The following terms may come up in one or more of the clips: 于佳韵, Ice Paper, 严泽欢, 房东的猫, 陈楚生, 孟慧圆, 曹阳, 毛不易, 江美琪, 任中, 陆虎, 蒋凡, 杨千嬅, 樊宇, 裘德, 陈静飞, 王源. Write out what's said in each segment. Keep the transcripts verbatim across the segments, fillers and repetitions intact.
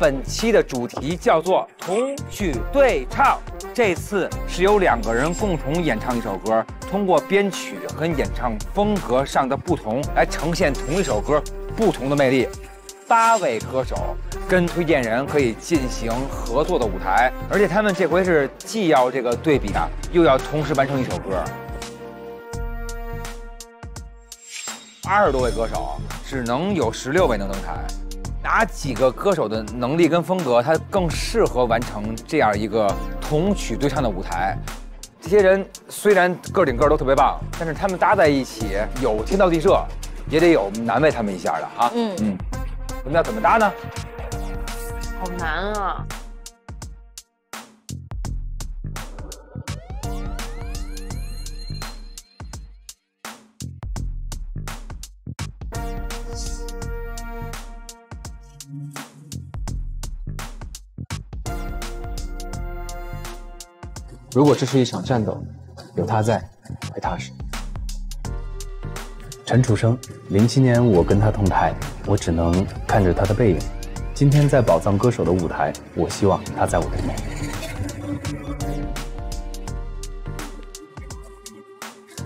本期的主题叫做同曲对唱，这次是由两个人共同演唱一首歌，通过编曲和演唱风格上的不同来呈现同一首歌不同的魅力。八位歌手跟推荐人可以进行合作的舞台，而且他们这回是既要这个对比啊，又要同时完成一首歌。 二十多位歌手，只能有十六位能登台。哪几个歌手的能力跟风格，他更适合完成这样一个同曲对唱的舞台？这些人虽然个顶个都特别棒，但是他们搭在一起有天造地设，也得有难为他们一下的啊。嗯嗯，我们要怎么搭呢？好难啊！ 如果这是一场战斗，有他在会踏实。陈楚生，零七年我跟他同台，我只能看着他的背影。今天在宝藏歌手的舞台，我希望他在我对面。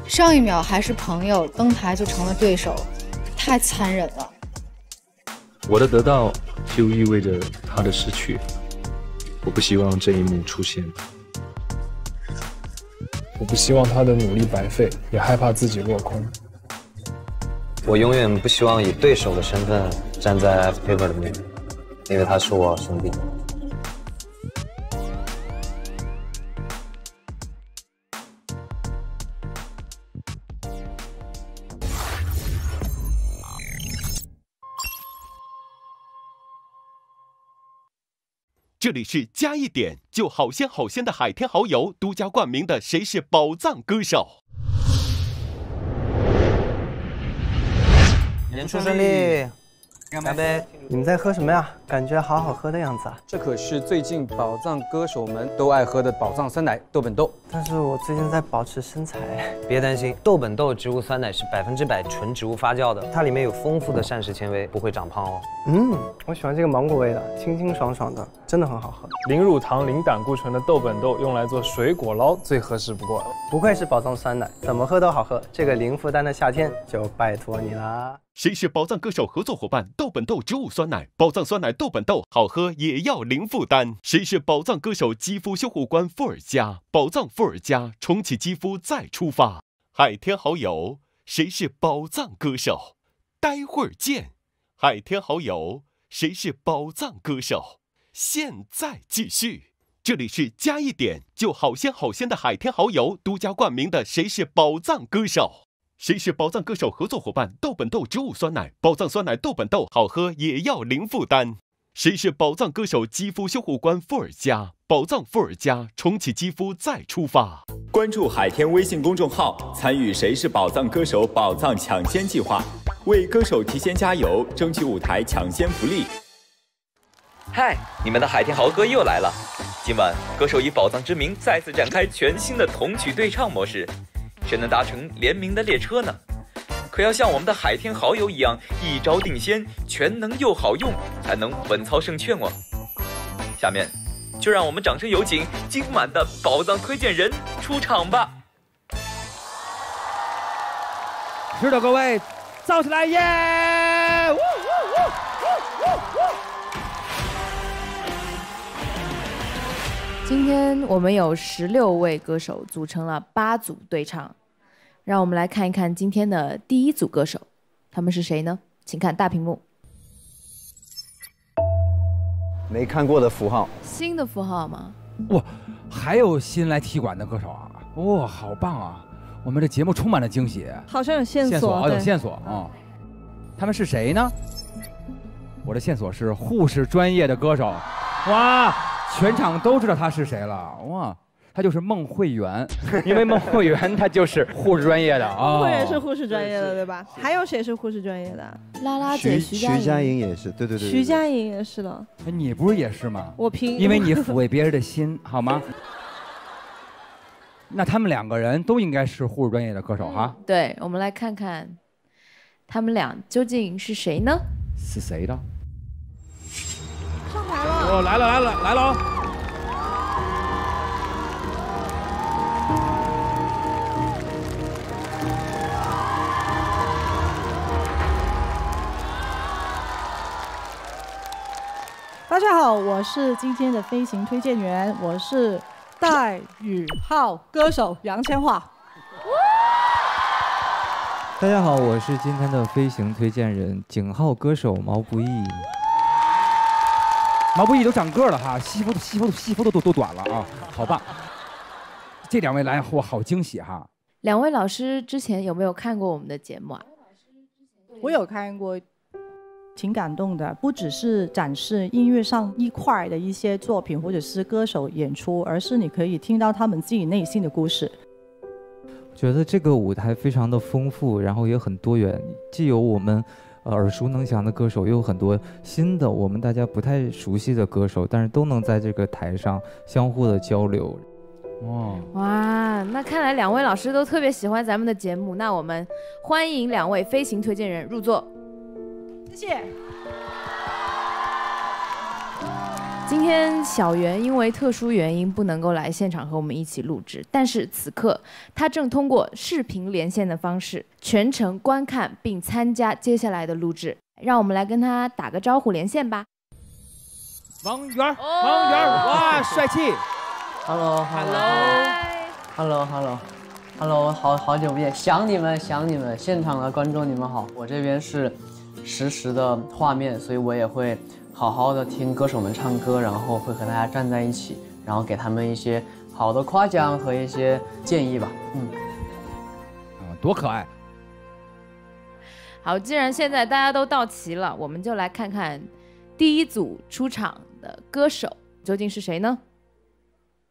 上一秒还是朋友，登台就成了对手，太残忍了。我的得到就意味着他的失去，我不希望这一幕出现。 我不希望他的努力白费，也害怕自己落空。我永远不希望以对手的身份站在 Ice Paper 的面，因为他是我兄弟。这里是加一点就好鲜好鲜的海天蚝油独家冠名的《谁是宝藏歌手》。演出顺利，干杯！你们在喝什么呀？感觉好好喝的样子啊！这可是最近宝藏歌手们都爱喝的宝藏酸奶豆本豆。但是我最近在保持身材。别担心，豆本豆植物酸奶是百分之百纯植物发酵的，它里面有丰富的膳食纤维，不会长胖哦。嗯，我喜欢这个芒果味的，清清爽爽的。 真的很好喝，零乳糖、零胆固醇的豆本豆用来做水果捞最合适不过了。不愧是宝藏酸奶，怎么喝都好喝。这个零负担的夏天就拜托你啦！谁是宝藏歌手合作伙伴？豆本豆植物酸奶，宝藏酸奶豆本豆好喝也要零负担。谁是宝藏歌手肌肤修护官伏尔加？宝藏伏尔加，重启肌肤再出发。海天蚝油，谁是宝藏歌手？待会儿见。海天蚝油，谁是宝藏歌手？ 现在继续，这里是加一点就好鲜好鲜的海天蚝油独家冠名的《谁是宝藏歌手》，谁是宝藏歌手合作伙伴豆本豆植物酸奶，宝藏酸奶豆本豆好喝也要零负担。谁是宝藏歌手肌肤修护官伏尔加，宝藏伏尔加，重启肌肤再出发。关注海天微信公众号，参与《谁是宝藏歌手》宝藏抢先计划，为歌手提前加油，争取舞台抢先福利。 嗨， Hi, 你们的海天豪哥又来了！今晚歌手以宝藏之名再次展开全新的同曲对唱模式，谁能搭乘联名的列车呢？可要像我们的海天蚝油一样一招定先，全能又好用，才能稳操胜券哦！下面就让我们掌声有请今晚的宝藏推荐人出场吧！知道各位，造起来耶！ Yeah! 今天我们有十六位歌手组成了八组对唱，让我们来看一看今天的第一组歌手，他们是谁呢？请看大屏幕。没看过的符号，新的符号吗？哇，还有新来踢馆的歌手啊！哇，好棒啊！我们这节目充满了惊喜，好像有线索，线索啊，有线索啊！他们是谁呢？我的线索是护士专业的歌手，哇！ 全场都知道他是谁了，哇，他就是孟慧圆，因为孟慧圆她就是护士专业的啊。孟慧圆是护士专业的对吧？还有谁是护士专业的？拉拉姐、徐佳莹也是，对对对。徐佳莹也是了。你不是也是吗？我拼。因为你抚慰别人的心，好吗？那他们两个人都应该是护士专业的歌手哈。对，我们来看看，他们俩究竟是谁呢？是谁的？上台了。哦，来了来了来了哦！大家好，我是今天的飞行推荐员，我是戴宇浩歌手杨千嬅。 大家好，我是今天的飞行推荐人景浩歌手毛不易。毛不易都长个了哈，西服西服西服都都都短了啊，好棒！这两位来，我好惊喜哈！两位老师之前有没有看过我们的节目啊？我有看过，挺感动的。不只是展示音乐上一块的一些作品或者是歌手演出，而是你可以听到他们自己内心的故事。 觉得这个舞台非常的丰富，然后也很多元，既有我们耳熟能详的歌手，也有很多新的我们大家不太熟悉的歌手，但是都能在这个台上相互的交流。哇哇，那看来两位老师都特别喜欢咱们的节目，那我们欢迎两位飞行推荐人入座。谢谢。今天小袁因为特殊原因不能够来现场和我们一起录制，但是此刻他正通过视频连线的方式全程观看并参加接下来的录制，让我们来跟他打个招呼连线吧。王源，王源，哇，帅气 ！Hello，Hello，Hello，Hello，Hello， 好好久不见，想你们，想你们，现场的观众你们好，我这边是实时的画面，所以我也会 好好的听歌手们唱歌，然后会和大家站在一起，然后给他们一些好的夸奖和一些建议吧。嗯，啊，多可爱！好，既然现在大家都到齐了，我们就来看看第一组出场的歌手究竟是谁呢？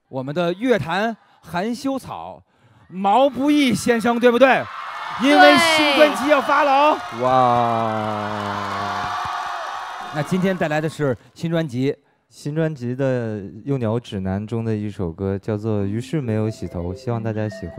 我们的乐坛含羞草毛不易先生，对不对？对因为新专辑要发了哦。哇！ 那今天带来的是新专辑，新专辑的《幼鸟指南》中的一首歌，叫做《于是没有洗头》，希望大家喜欢。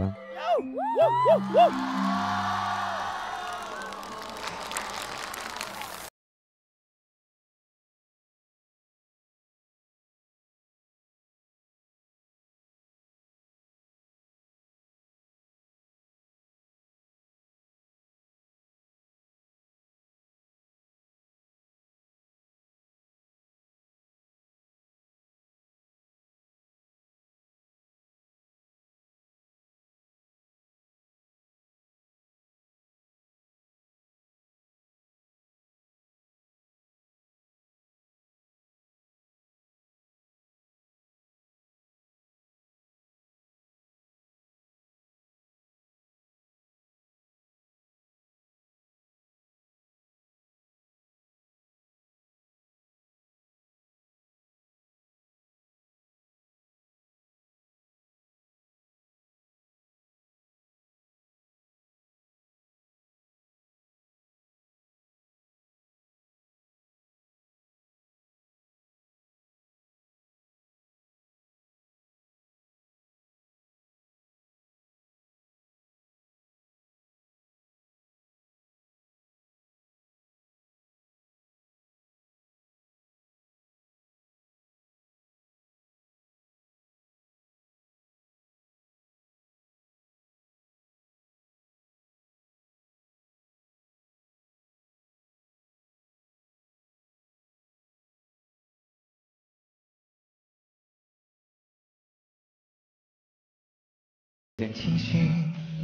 有点清醒，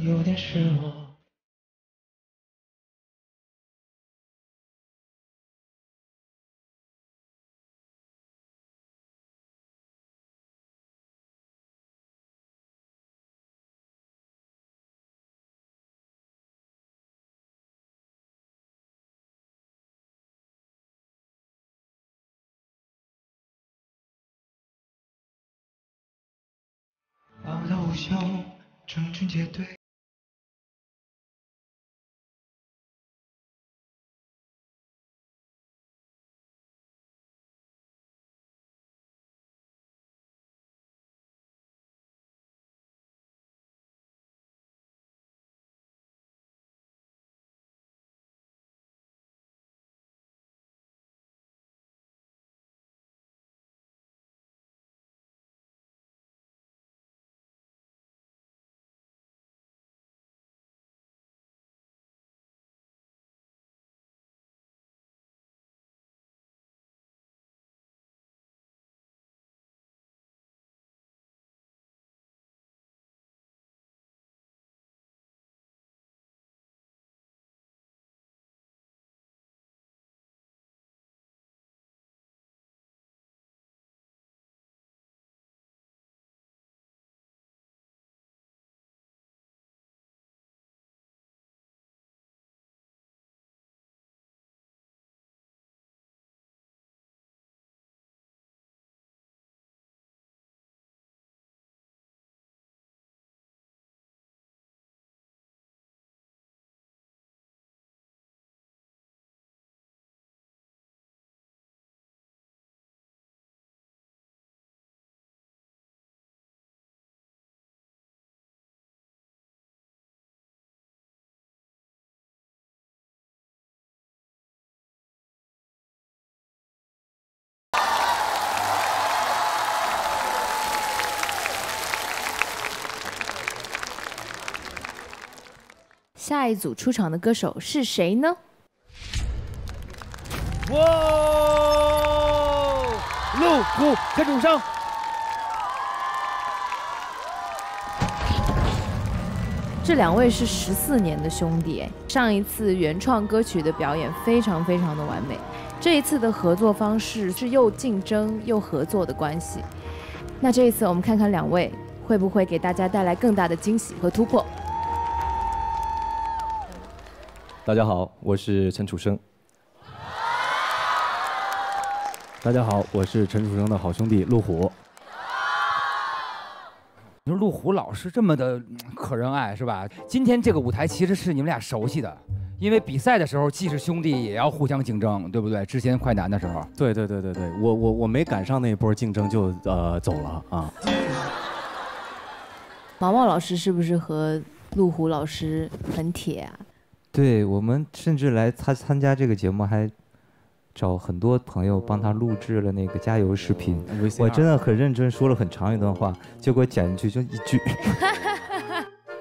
有点失落。 昂然无休。 成群结队。下一组出场的歌手是谁呢？哇！陆虎跟主唱。 这两位是十四年的兄弟，上一次原创歌曲的表演非常非常的完美，这一次的合作方式是又竞争又合作的关系。那这一次我们看看两位会不会给大家带来更大的惊喜和突破。大家好，我是陈楚生。大家好，我是陈楚生的好兄弟陆虎。 你说陆虎老师这么的可人爱是吧？今天这个舞台其实是你们俩熟悉的，因为比赛的时候既是兄弟也要互相竞争，对不对？之前快男的时候，对对对对对，我我我没赶上那一波竞争就呃走了啊。毛毛老师是不是和陆虎老师很铁啊？对我们甚至来参参加这个节目还。 找很多朋友帮他录制了那个加油视频，我真的很认真说了很长一段话，结果剪进去就一句。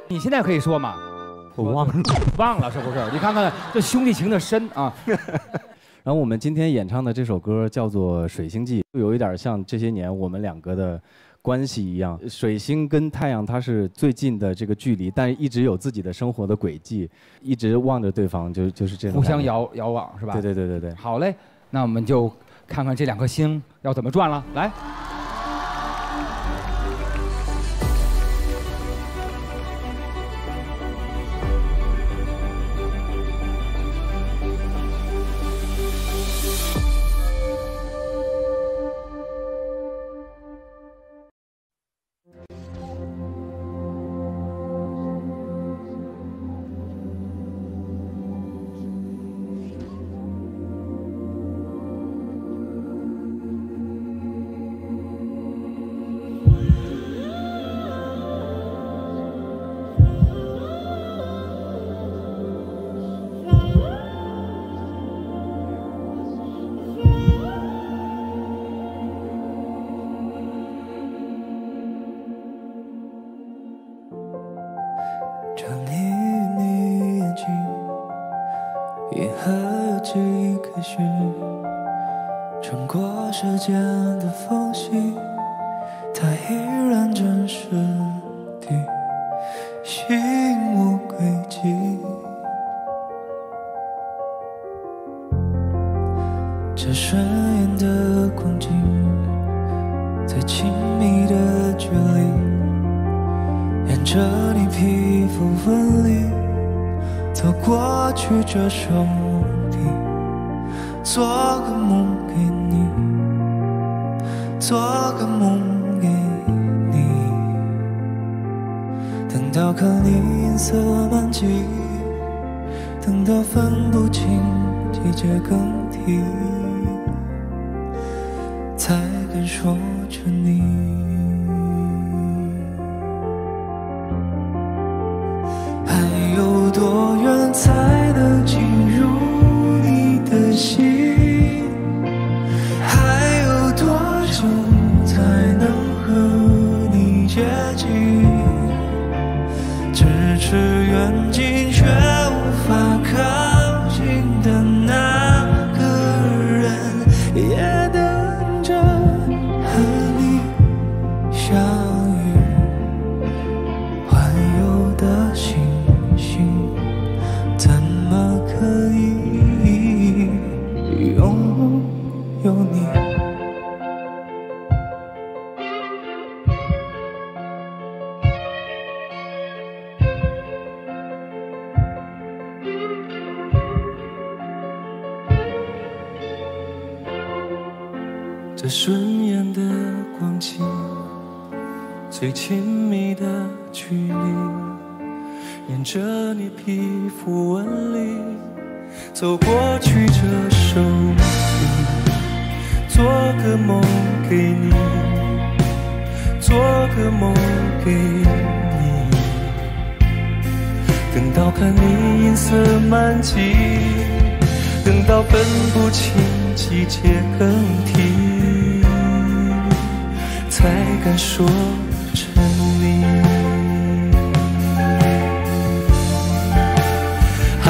你现在可以说吗？我忘了，忘了是不是？你看看这兄弟情的深啊！然后我们今天演唱的这首歌叫做《水星记》，有一点像这些年我们两个的关系一样，水星跟太阳它是最近的这个距离，但是一直有自己的生活的轨迹，一直望着对方，就就是这样互相遥遥望是吧？对对对对对。好嘞，那我们就看看这两颗星要怎么转了，来。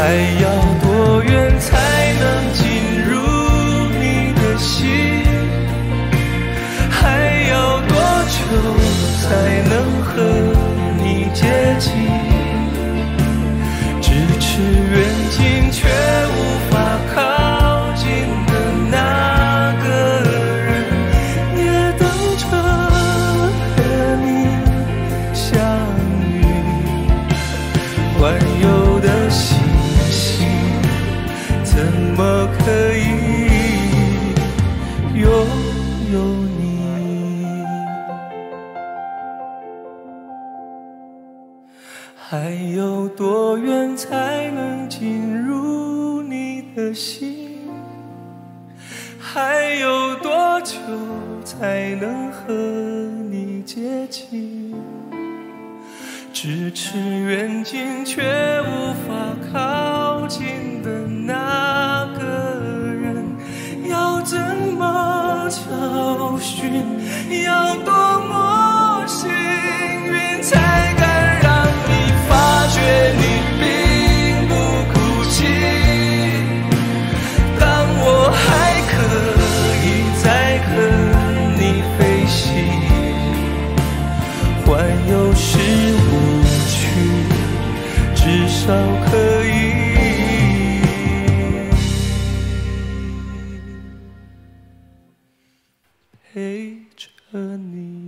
还要多远才能进入你的心？还要多久才能和你接近？咫尺远近却无法靠近的那个人，也等着和你相遇。环游的星星，怎么可以拥有你？还有多远才能进入你的心？还有多久才能和你接近？咫尺远近却无法靠近的那个人，要怎么找寻？要多么幸运才敢让你发觉你并不孤寂？当我还可以再和你飞行，环游世界。 至少可以陪着你。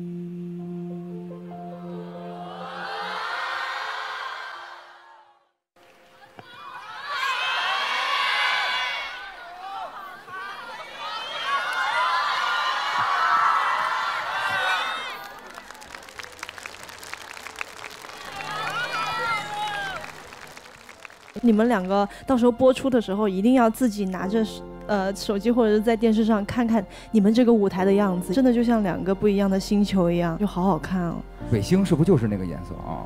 你们两个到时候播出的时候，一定要自己拿着呃手机或者是在电视上看看你们这个舞台的样子，真的就像两个不一样的星球一样，就好好看哦。水星是不是就是那个颜色啊？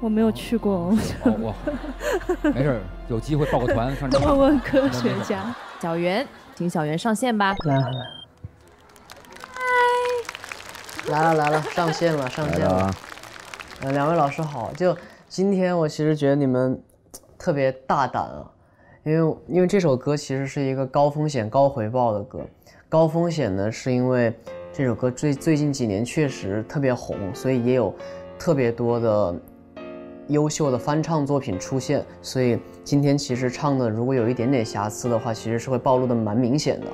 我没有去过哦。哦我没事，有机会报个团上。问问科学家。小袁，请小袁上线吧。来来来。嗨。来了来了，上线了上线了。呃，两位老师好，就今天我其实觉得你们 特别大胆啊，因为因为这首歌其实是一个高风险高回报的歌。高风险呢，是因为这首歌最最近几年确实特别红，所以也有特别多的优秀的翻唱作品出现。所以今天其实唱的如果有一点点瑕疵的话，其实是会暴露的蛮明显的。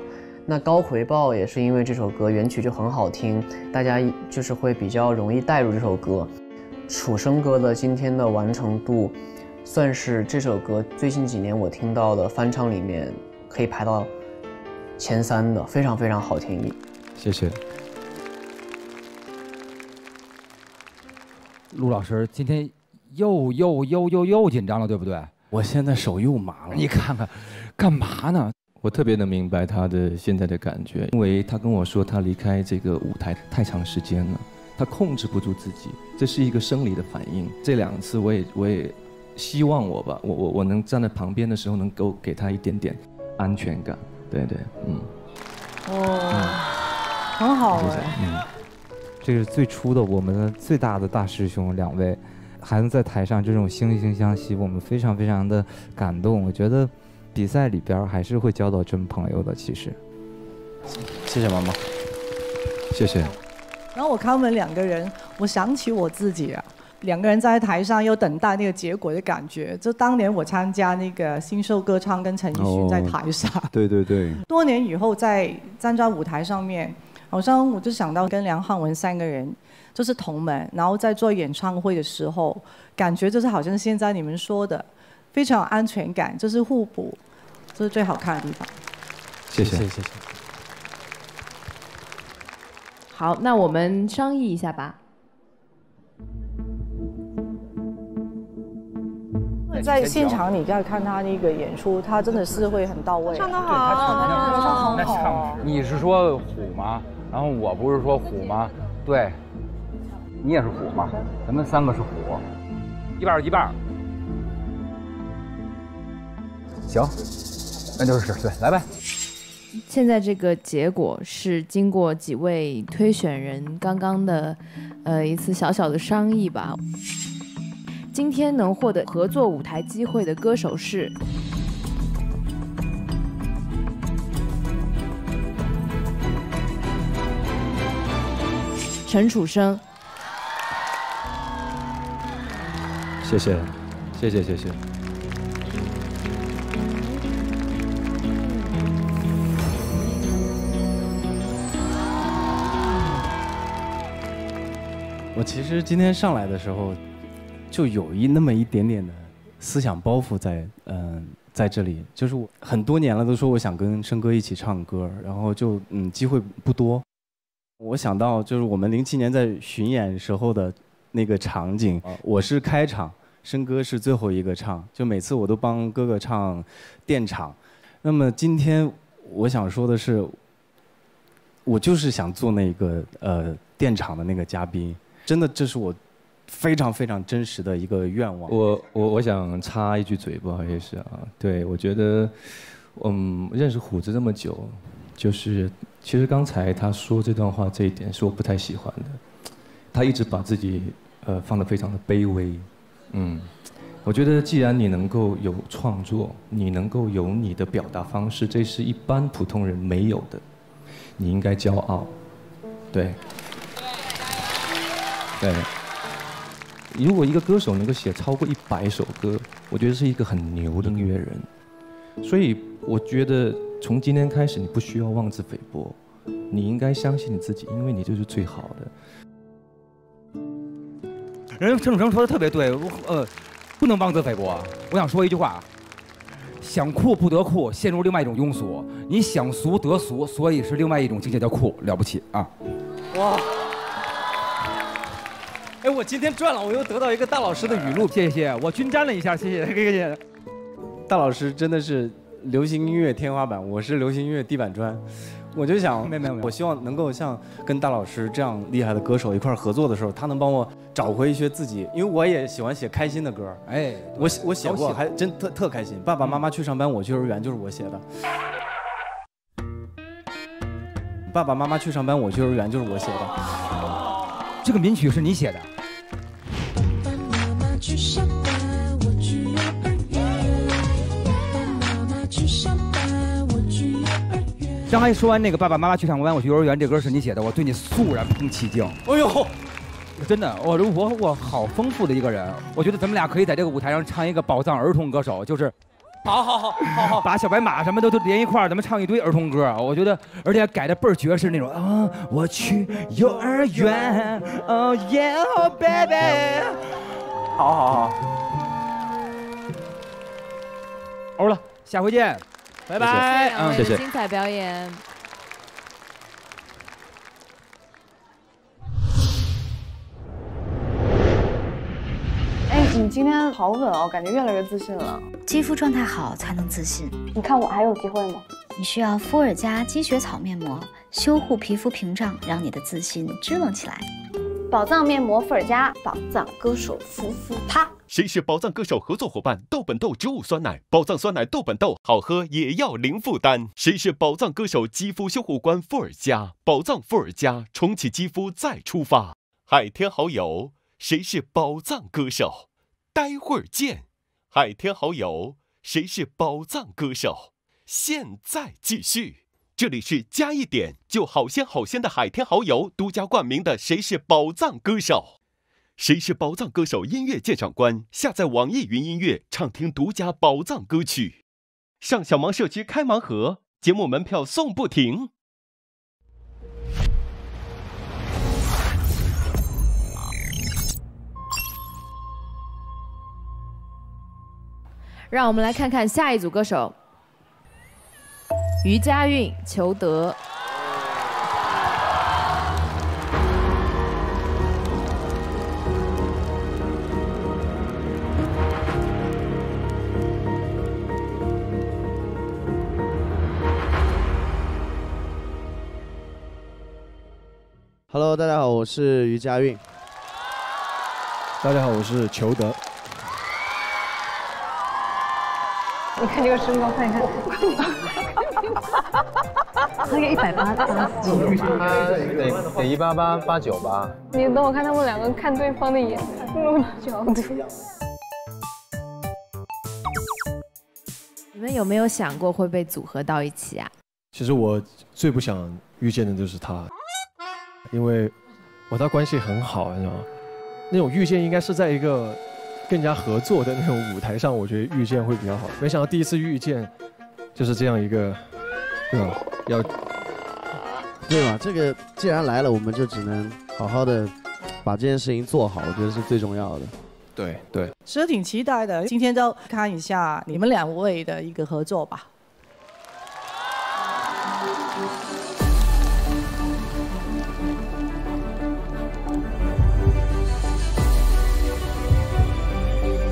那高回报也是因为这首歌原曲就很好听，大家就是会比较容易带入这首歌。楚生哥的今天的完成度， 算是这首歌最近几年我听到的翻唱里面可以排到前三的，非常非常好听。谢谢。陆老师今天又又又又又紧张了，对不对？我现在手又麻了。你看看，干嘛呢？我特别能明白他的现在的感觉，因为他跟我说他离开这个舞台太长时间了，他控制不住自己，这是一个生理的反应。这两次我也我也。 希望我吧，我我我能站在旁边的时候，能够给他一点点安全感。对对，嗯。哦，很好哎。这是最初的我们最大的大师兄两位，还能在台上这种惺惺相惜，我们非常非常的感动。我觉得比赛里边还是会交到真朋友的，其实。谢谢妈妈，谢谢。然后我看我们两个人，我想起我自己啊。 两个人在台上又等待那个结果的感觉，就当年我参加那个新秀歌唱跟陈奕迅在台上，哦、对对对，多年以后在站在舞台上面，好像我就想到跟梁汉文三个人就是同门，然后在做演唱会的时候，感觉就是好像现在你们说的非常有安全感，就是互补，这是最好看的地方。谢谢谢谢。好，那我们商议一下吧。 在现场，你再看他那个演出，他真的是会很到位。唱得好，唱得好。你是说虎吗？然后我不是说虎吗？对，你也是虎吗？咱们三个是虎，一半一半。行，那就是对，来呗。现在这个结果是经过几位推选人刚刚的，呃，一次小小的商议吧。今天能获得合作舞台机会的歌手是。 陈楚生，谢谢，谢谢，谢谢。我其实今天上来的时候，就有一那么一点点的思想包袱在，嗯、呃，在这里，就是我很多年了都说我想跟生哥一起唱歌，然后就嗯机会不多。 我想到就是我们零七年在巡演时候的那个场景，我是开场，生哥是最后一个唱，就每次我都帮哥哥唱垫场。那么今天我想说的是，我就是想做那个呃垫场的那个嘉宾，真的这是我非常非常真实的一个愿望。我我我想插一句嘴，不好意思啊，对我觉得，嗯，认识虎子这么久。 就是，其实刚才他说这段话这一点是我不太喜欢的。他一直把自己呃放得非常的卑微，嗯，我觉得既然你能够有创作，你能够有你的表达方式，这是一般普通人没有的，你应该骄傲，对，对。如果一个歌手能够写超过一百首歌，我觉得是一个很牛的音乐人，所以我觉得。 从今天开始，你不需要妄自菲薄，你应该相信你自己，因为你就是最好的。人家陈楚生说的特别对，我呃，不能妄自菲薄。我想说一句话：想酷不得酷，陷入另外一种庸俗；你想俗得俗，所以是另外一种境界叫酷，了不起啊！哇！哎，我今天赚了，我又得到一个大老师的语录，谢谢。我均沾了一下，谢谢，谢谢。大老师真的是。 流行音乐天花板，我是流行音乐地板砖，我就想，没有没有，我希望能够像跟大老师这样厉害的歌手一块合作的时候，他能帮我找回一些自己，因为我也喜欢写开心的歌，哎，我我写过，还真特特开心。爸爸妈妈去上班，我去幼儿园就是我写的。爸爸妈妈去上班，我去幼儿园就是我写的。这个名曲是你写的？爸爸妈妈去上班。 刚才说完那个爸爸妈妈去上班，我去幼儿园，这歌是你写的，我对你肃然成起敬。哎呦，真的，我我我好丰富的一个人，我觉得咱们俩可以在这个舞台上唱一个宝藏儿童歌手，就是，好好好好好，把小白马什么都都连一块儿，咱们唱一堆儿童歌。我觉得，而且改的倍儿爵士那种啊，我去幼儿园，哦耶哦 baby， 好好好，欧了，下回见。 拜拜，嗯，谢谢精彩表演。哎，你今天好稳哦，感觉越来越自信了。肌肤状态好才能自信。你看我还有机会吗？你需要肤尔佳积雪草面膜修护皮肤屏障，让你的自信支棱起来。宝藏面膜肤尔佳，宝藏歌手服服啪。 谁是宝藏歌手合作伙伴？豆本豆植物酸奶，宝藏酸奶豆本豆好喝也要零负担。谁是宝藏歌手肌肤修护官肤尔佳？宝藏肤尔佳，重启肌肤再出发。海天好友，谁是宝藏歌手？待会儿见。海天好友，谁是宝藏歌手？现在继续。这里是加一点就好鲜好鲜的海天好友独家冠名的谁是宝藏歌手。 谁是宝藏歌手音乐鉴赏官？下载网易云音乐，畅听独家宝藏歌曲。上小盲社区开盲盒，节目门票送不停。让我们来看看下一组歌手：于佳韵、裘德。 Hello， 大家好，我是于佳韵。大家好，我是裘德。你看这个身高，看一看，大概一百八八几，得得一八八八九吧。你等我看他们两个看对方的眼，那么久。你们有没有想过会被组合到一起啊？其实我最不想遇见的就是他，因为我和他关系很好，你知道吗？那种遇见应该是在一个更加合作的那种舞台上，我觉得遇见会比较好。没想到第一次遇见就是这样一个，对吧？要对吧？这个既然来了，我们就只能好好的把这件事情做好，我觉得是最重要的。 对对，对其实挺期待的。今天就看一下你们两位的一个合作吧。才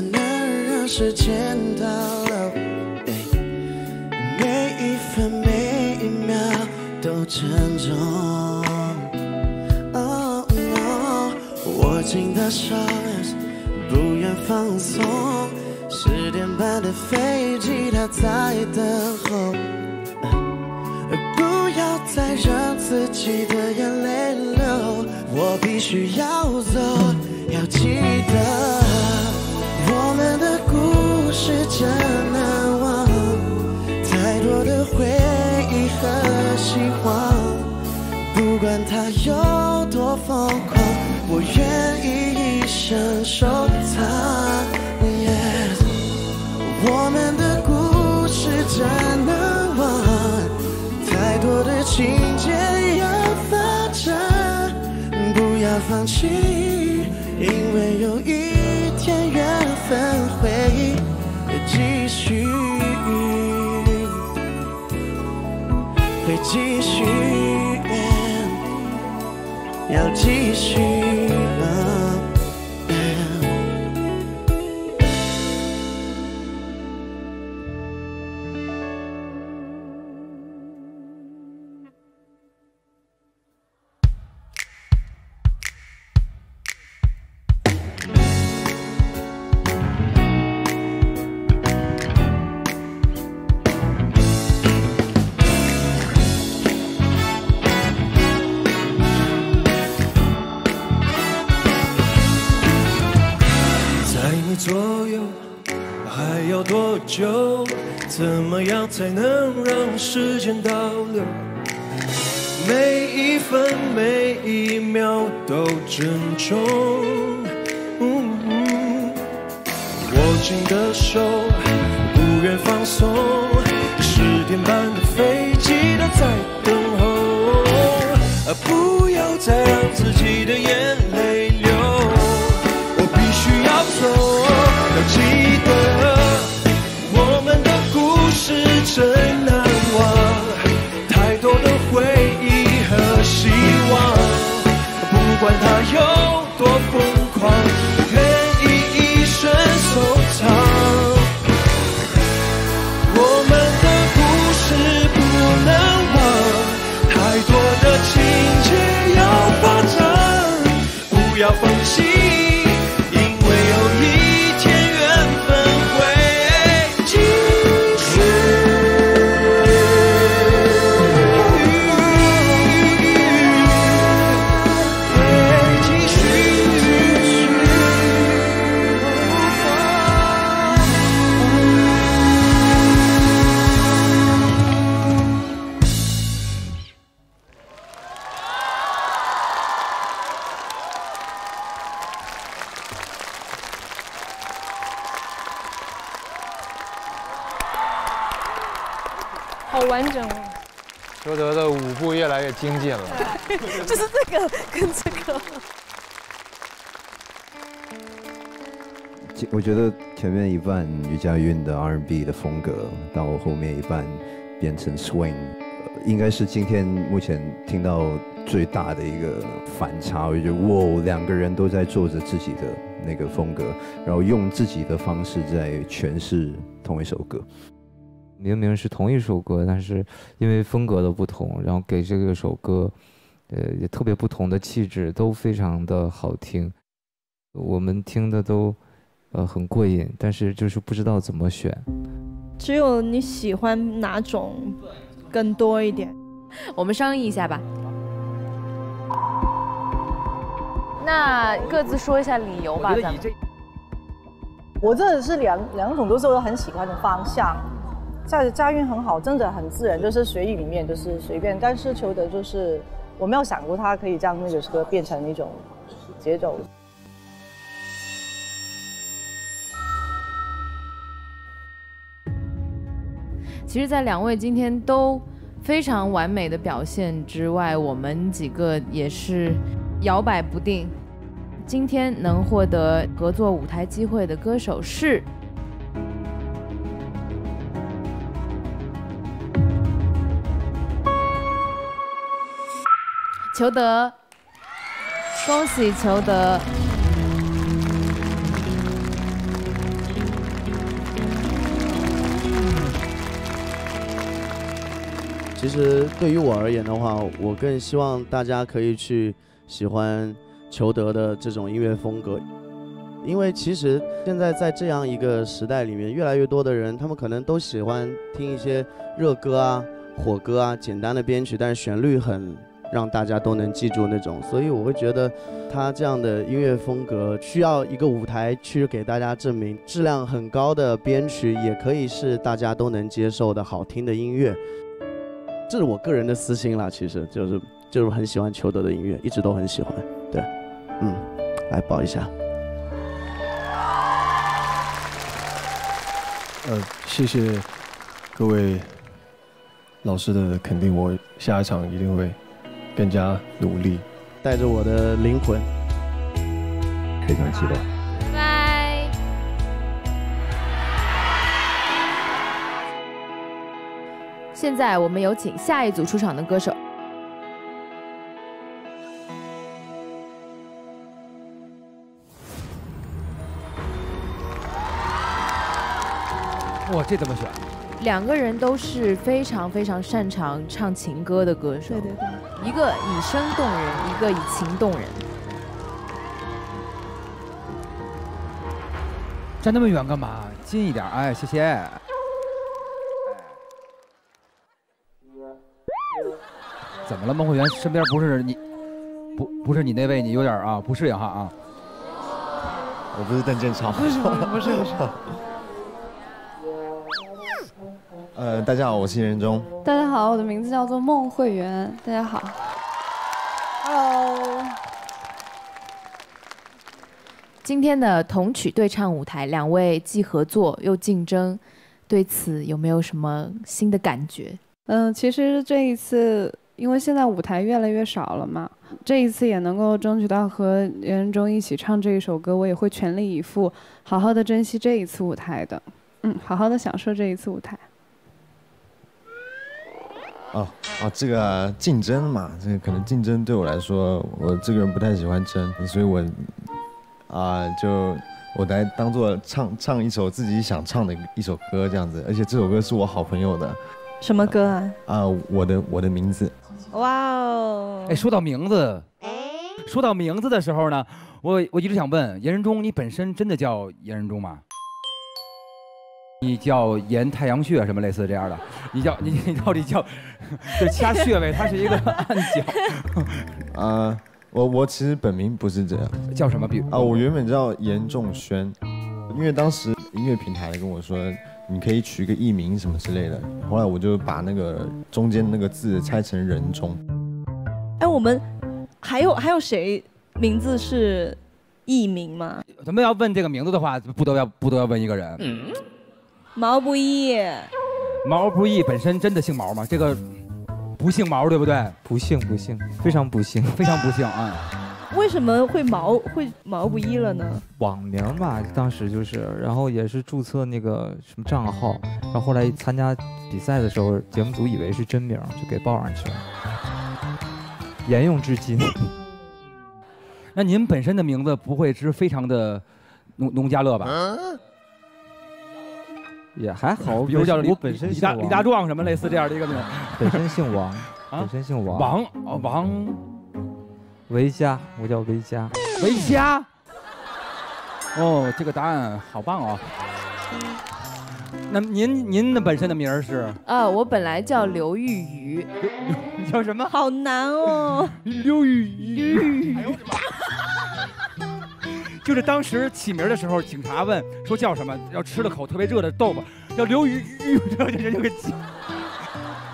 能让时间倒流，每一分每一秒都珍重。嗯嗯、握紧的手，不愿放松。十点半的飞机它在等候，不要再让自己的眼泪流。我必须要走，要记得我们的故事。 真难忘，太多的回忆和希望。不管它有多疯狂，愿意一生收藏。我们的故事不能忘，太多的情节要发展，不要放弃。 精进了，就是这个跟这个。我觉得前面一半余佳运的 R and B 的风格，到后面一半变成 swing，应该是今天目前听到最大的一个反差，我觉得哇，两个人都在做着自己的那个风格，然后用自己的方式在诠释同一首歌。明明是同一首歌，但是因为风格的不同，然后给这个首歌，呃，也特别不同的气质，都非常的好听。我们听的都，呃，很过瘾，但是就是不知道怎么选。只有你喜欢哪种更多一点，我们商议一下吧。那各自说一下理由吧，咱们。我真的是两两种都是我很喜欢的方向，在家韵很好，真的很自然，就是随意里面就是随便。但是求的就是我没有想过它可以将那首歌变成一种节奏。其实，在两位今天都非常完美的表现之外，我们几个也是摇摆不定。今天能获得合作舞台机会的歌手是裘德，恭喜裘德！其实对于我而言的话，我更希望大家可以去喜欢裘德的这种音乐风格，因为其实现在在这样一个时代里面，越来越多的人，他们可能都喜欢听一些热歌啊、火歌啊、简单的编曲，但是旋律很让大家都能记住那种，所以我会觉得他这样的音乐风格需要一个舞台去给大家证明，质量很高的编曲也可以是大家都能接受的好听的音乐，这是我个人的私心啦，其实就是。就是很喜欢裘德的音乐，一直都很喜欢。对，嗯，来抱一下。呃，谢谢各位老师的肯定，我下一场一定会更加努力，带着我的灵魂，非常期待。现在我们有请下一组出场的歌手。哇，这怎么选？两个人都是非常非常擅长唱情歌的歌手，对对对，一个以声动人，一个以情动人。站那么远干嘛？近一点，哎，谢谢。怎么了，孟慧圆身边不是你，不不是你那位，你有点啊不适应哈啊。我不是邓建超。不是不是不是不是。呃，大家好，我是任中。大家好，我的名字叫做孟慧圆。大家好 ，Hello。今天的同曲对唱舞台，两位既合作又竞争，对此有没有什么新的感觉？嗯，其实这一次，因为现在舞台越来越少了嘛，这一次也能够争取到和任中一起唱这一首歌，我也会全力以赴，好好的珍惜这一次舞台的。嗯，好好的享受这一次舞台。哦哦，这个竞争嘛，这个可能竞争对我来说，我这个人不太喜欢争，所以我，啊、呃，就我来当做唱唱一首自己想唱的一首歌这样子，而且这首歌是我好朋友的。什么歌啊？啊、呃，我的我的名字。哇哦！哎，说到名字，说到名字的时候呢，我我一直想问严仁中，你本身真的叫严仁中吗？你叫严太阳穴什么类似这样的？你叫你你到底叫？就其他穴位，它是一个按脚。啊，我我其实本名不是这样。叫什么？比如啊，我原本叫严仲轩，因为当时音乐平台跟我说，你可以取个艺名什么之类的。后来我就把那个中间那个字拆成人中。哎，我们还有还有谁名字是艺名吗？咱们要问这个名字的话，不都要不都要问一个人？嗯。毛不易，毛不易本身真的姓毛吗？这个不姓毛，对不对？不姓，不姓，非常不姓，非常不姓啊！为什么会毛会毛不易了呢？网名嘛，当时就是，然后也是注册那个什么账号，然后后来参加比赛的时候，节目组以为是真名，就给报上去了，沿用至今。那您本身的名字不会是非常的农农家乐吧？嗯 也还好，比如叫我本身李大李大壮什么类似这样的一个名，本身姓王，本身姓王，王哦王，维嘉，我叫维嘉，维嘉，哦，这个答案好棒哦。那您您的本身的名儿是？啊，我本来叫刘玉瑜，你叫什么？好难哦，刘玉瑜。 就是当时起名的时候，警察问说叫什么，要吃了口特别热的豆腐，叫刘鱼鱼，这人就给急。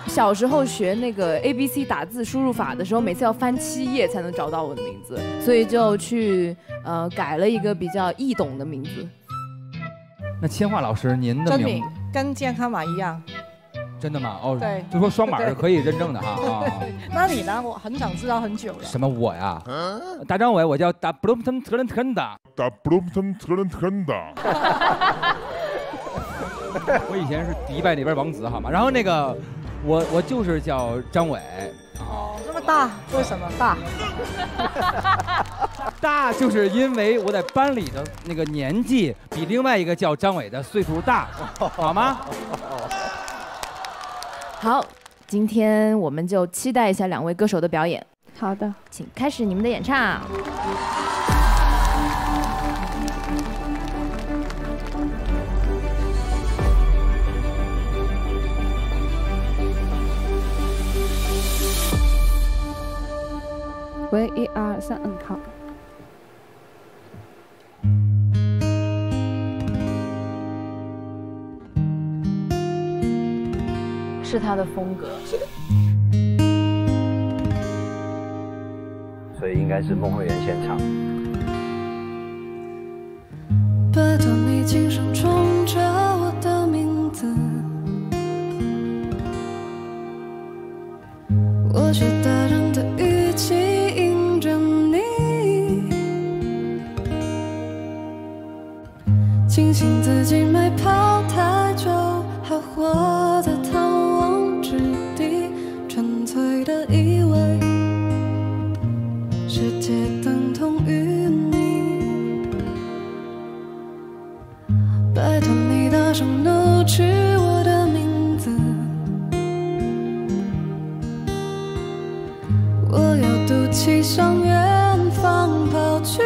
小时候学那个 A B C 打字输入法的时候，每次要翻七页才能找到我的名字，所以就去呃改了一个比较易懂的名字。那千嬅老师，您的名字跟健康码一样。 真的吗？哦，对，就说双码是可以认证的哈。那你呢？我很想知道很久了。什么我呀？大张伟，我叫大布隆腾特伦特恩达。大布隆腾特伦特恩达。我以前是迪拜那边王子，好吗？然后那个，我我就是叫张伟。哦，那么大，为什么大？大就是因为我在班里的那个年纪比另外一个叫张伟的岁数大，好吗？ 好，今天我们就期待一下两位歌手的表演。好的，请开始你们的演唱。喂，一二三，嗯，好。 是他的风格，所以应该是梦慧圆现场。把当你轻声冲着我的名字，我觉得人的语气印着你，庆幸自己没跑太久，还活得太。 纯粹的以为，世界等同于你。拜托你大声怒斥我的名字，我要赌气向远方跑去。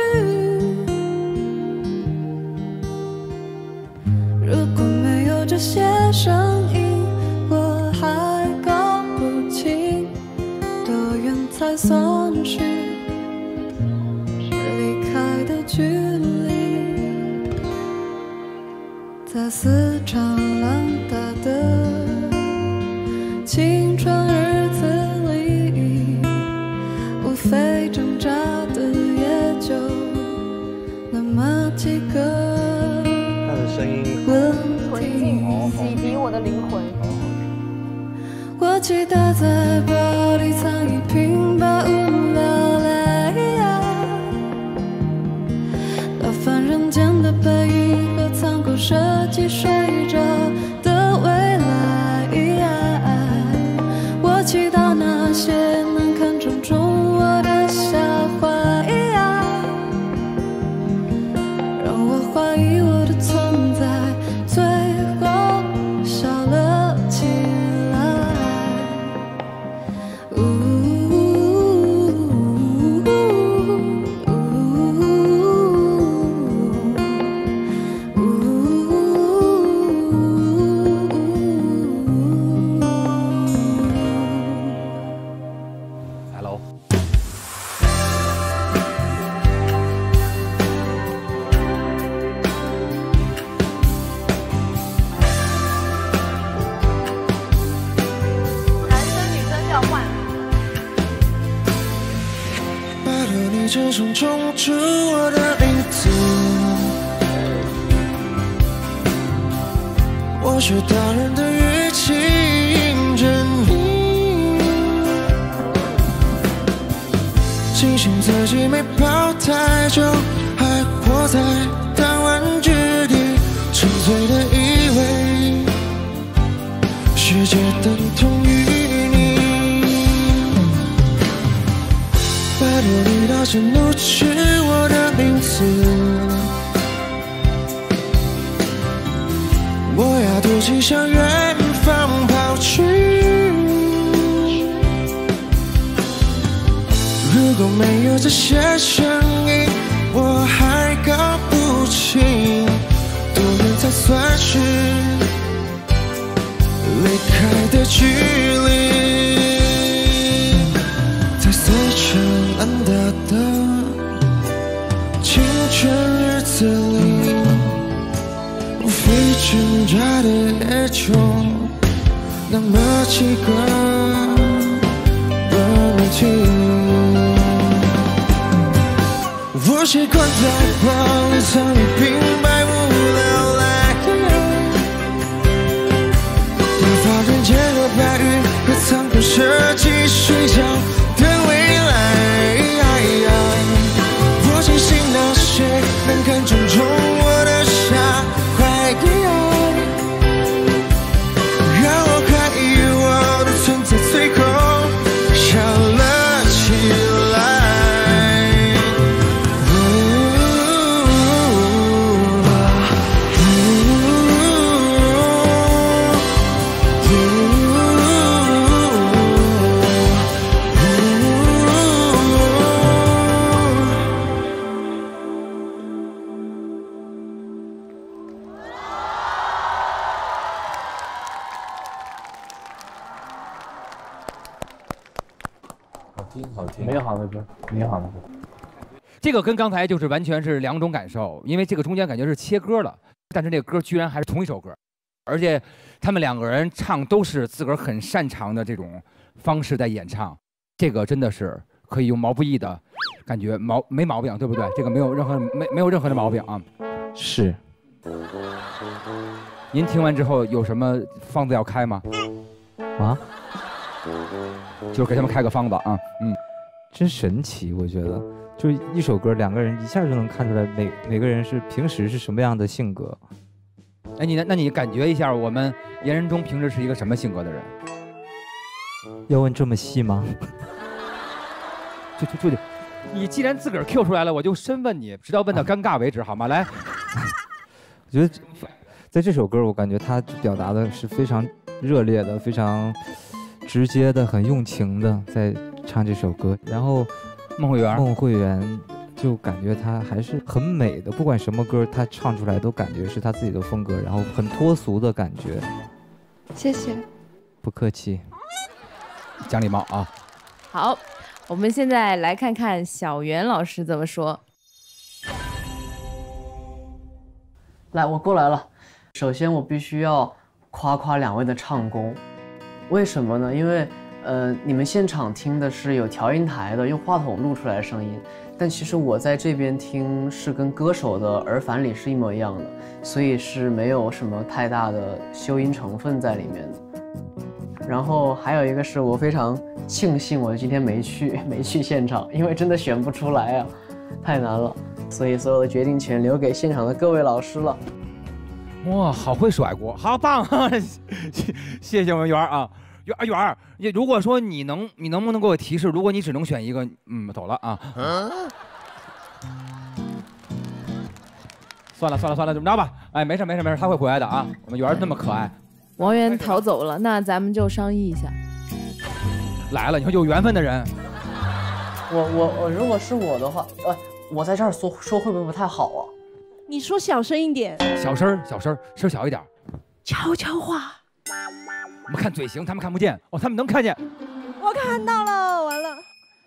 如果没有这些声音，我还。 才算是离开的距离，在撕扯浪打的青春日子里，无非挣扎的也就那么几个。他的声音纯净，洗涤我的灵魂。我记得在包里藏一瓶。 被一个残酷设计睡着的未来，我祈祷那些能看穿中我的笑话，让我怀疑我的存在，最后笑了起来。呜。 轻声冲出我的名字，我学大人的语气迎着你，庆幸自己没泡太久，还活在弹丸之地，纯粹的以为世界等同于你。百度地道显露出我的名字，我要独自向远方跑去。 如果没有这些声音，我还搞不清多远才算是离开的距离。在死缠烂打的青春日子里，无非挣扎的野兽，那么几个的问题。 我习惯在网上平白无聊来，把发人间的白云和苍空设计睡觉的未来。我庆幸那些能看穿中我的傻坏，让我怀疑我的存在，最后笑了起来。 你好，这个跟刚才就是完全是两种感受，因为这个中间感觉是切歌了，但是这个歌居然还是同一首歌，而且他们两个人唱都是自个儿很擅长的这种方式在演唱，这个真的是可以用毛不易的感觉，毛没毛病，对不对？这个没有任何没没有任何的毛病啊。是。您听完之后有什么方子要开吗？啊？就是给他们开个方子啊，嗯。 真神奇，我觉得，就一首歌，两个人一下就能看出来每每个人是平时是什么样的性格。哎，你那你感觉一下，我们颜人中平时是一个什么性格的人？要问这么细吗？就就就，你既然自个儿 Q 出来了，我就深问你，直到问到尴尬为止，啊、好吗？来，我觉得在这首歌，我感觉他表达的是非常热烈的，非常直接的，很用情的，在。 唱这首歌，然后孟慧圆，孟慧圆就感觉她还是很美的，不管什么歌，她唱出来都感觉是她自己的风格，然后很脱俗的感觉。谢谢，不客气，讲礼貌啊。好，我们现在来看看小袁老师怎么说。来，我过来了。首先，我必须要夸夸两位的唱功，为什么呢？因为。 呃，你们现场听的是有调音台的，用话筒录出来的声音，但其实我在这边听是跟歌手的耳返里是一模一样的，所以是没有什么太大的修音成分在里面的。然后还有一个是我非常庆幸我今天没去没去现场，因为真的选不出来啊，太难了，所以所有的决定权留给现场的各位老师了。哇，好会甩锅，好棒！谢谢我们圆啊。 啊，圆儿，你如果说你能，你能不能给我提示？如果你只能选一个，嗯，走了啊。啊算了算了算了，这么着吧？哎，没事没事没事，他会回来的啊。我们圆儿那么可爱。王源逃走了，那咱们就商议一下。来了，你说有缘分的人。我我我，如果是我的话，呃，我在这儿说说会不会不太好啊？你说小声一点。小声小声，声小一点。悄悄话。 我们看嘴型，他们看不见哦，他们能看见。我看到了，完了！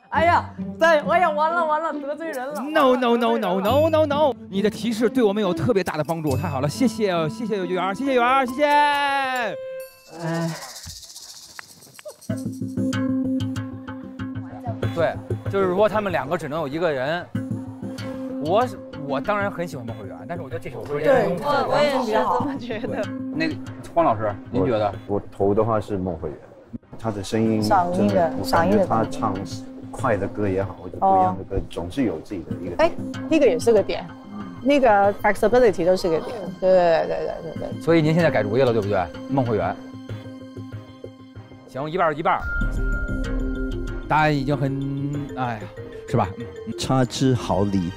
哎呀，对，哎呀，完了完了，得罪人了。No no no no no no no！ 你的提示对我们有特别大的帮助，太好了，谢谢谢谢圆儿，谢谢圆儿，谢谢。哎，对，就是说他们两个只能有一个人。我我当然很喜欢孟慧圆，但是我觉得这首歌对我我也是这么觉得。那个。 方老师，您觉得？我投的话是孟慧圆，她的声音真的，我感觉她唱快的歌也好，或者不一样的歌，哦、总是有自己的一个点。哎，那个也是个点，那个 flexibility 都是个点。对对对对对对。所以您现在改主意了，对不对，孟慧圆？行，一半一半。答案已经很，哎呀，是吧？差之毫厘。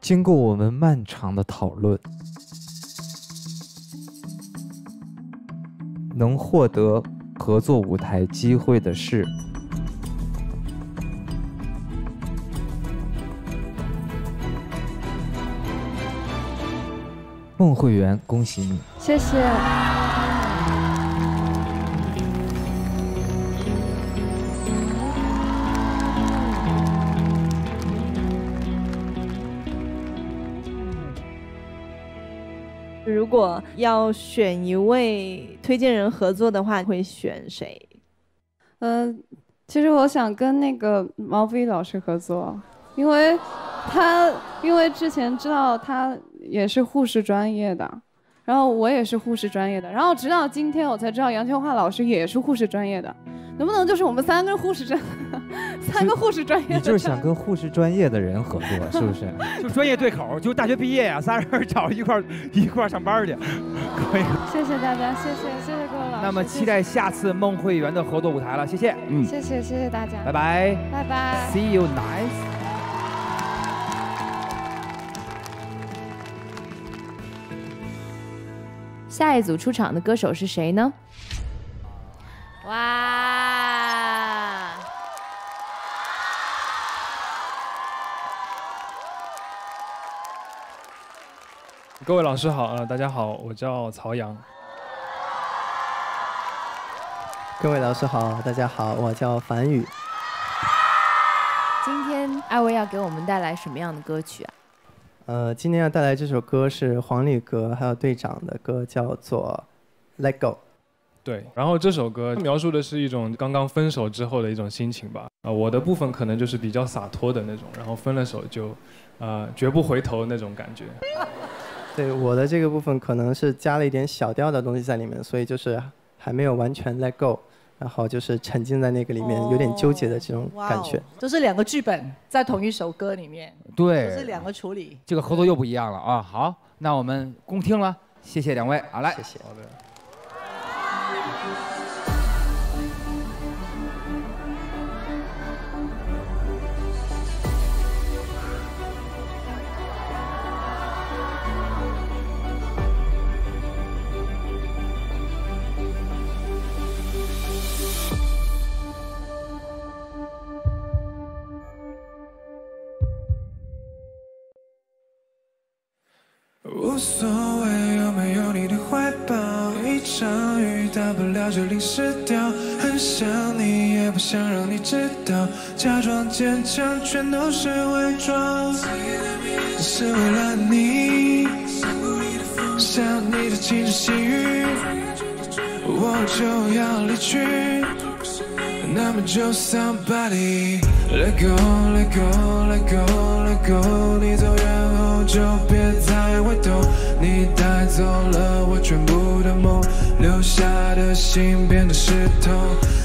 经过我们漫长的讨论。 能获得合作舞台机会的是孟慧圆，恭喜你！谢谢。如果要选一位。 推荐人合作的话，会选谁？呃，其实我想跟那个毛不易老师合作，因为他因为之前知道他也是护士专业的，然后我也是护士专业的，然后直到今天我才知道杨千嬅老师也是护士专业的，能不能就是我们三个护士专，三个护士专业的？你就是想跟护士专业的人合作，是不是？就专业对口，就大学毕业呀、啊，仨人找一块一块上班去。 可以，谢谢大家，谢谢谢谢各位老师。那么期待下次孟慧圆的合作舞台了，谢谢，嗯，谢谢谢谢大家，拜拜拜拜 ，See you nice。下一组出场的歌手是谁呢？哇，各位老师好，呃，大家好，我叫曹阳。各位老师好，大家好，我叫樊宇。今天二位要给我们带来什么样的歌曲啊？呃，今天要带来这首歌是黄礼格还有队长的歌，叫做《Let Go》。对，然后这首歌描述的是一种刚刚分手之后的一种心情吧。啊、呃，我的部分可能就是比较洒脱的那种，然后分了手就，呃，绝不回头那种感觉。对我的这个部分可能是加了一点小调的东西在里面，所以就是还没有完全 let go， 然后就是沉浸在那个里面，有点纠结的这种感觉。这是两个剧本在同一首歌里面，对，这是两个处理。这个合作又不一样了啊！好，那我们恭听了，谢谢两位，好来，谢谢。好的。 无所谓有没有你的怀抱，一场雨大不了就淋湿掉。很想你，也不想让你知道，假装坚强全都是伪装。是为了你，像你的轻声细语，我就要离去。那么就 somebody let go let go let go let go， 你走远后就别再回头。你带走了我全部的梦，留下的心变得湿透。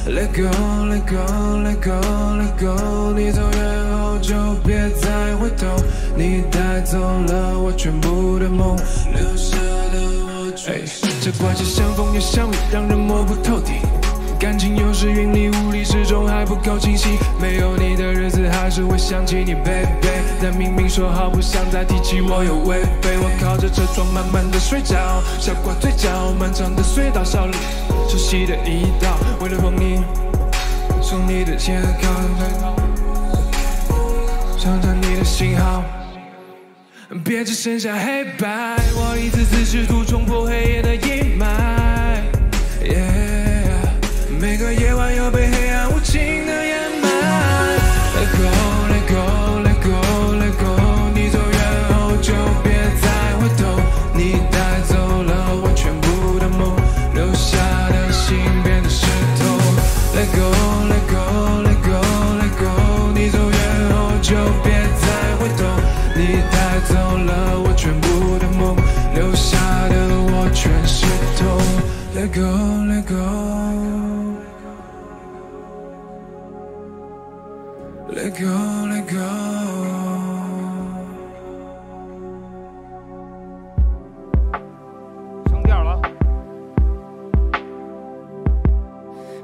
Let go let go let go let go， 你走远后就别再回头。你带走了我全部的梦，留下的我全部。这关系像风也像雨，让人摸不透底。 感情有时云里雾里，始终还不够清晰。没有你的日子，还是会想起你 ，baby。但明明说好不想再提起，我又违背。我靠着车窗，慢慢的睡着，笑挂嘴角，漫长的隧道，少了熟悉的一道。为了梦你，送你的借口，尝尝你的信号。 别只剩下黑白，我一次次试图冲破黑夜的阴霾。Yeah 每个夜晚又被黑暗无情的掩埋。Let go, let go, let go, let go， 你走远后就别再回头。你带走了我全部的梦，留下的心变得湿透。Let go, let go, let go, let go， 你走远后就别再回头。你带走了我全部的梦，留下的我全湿透。Let go, let go。let go, let go.升调了。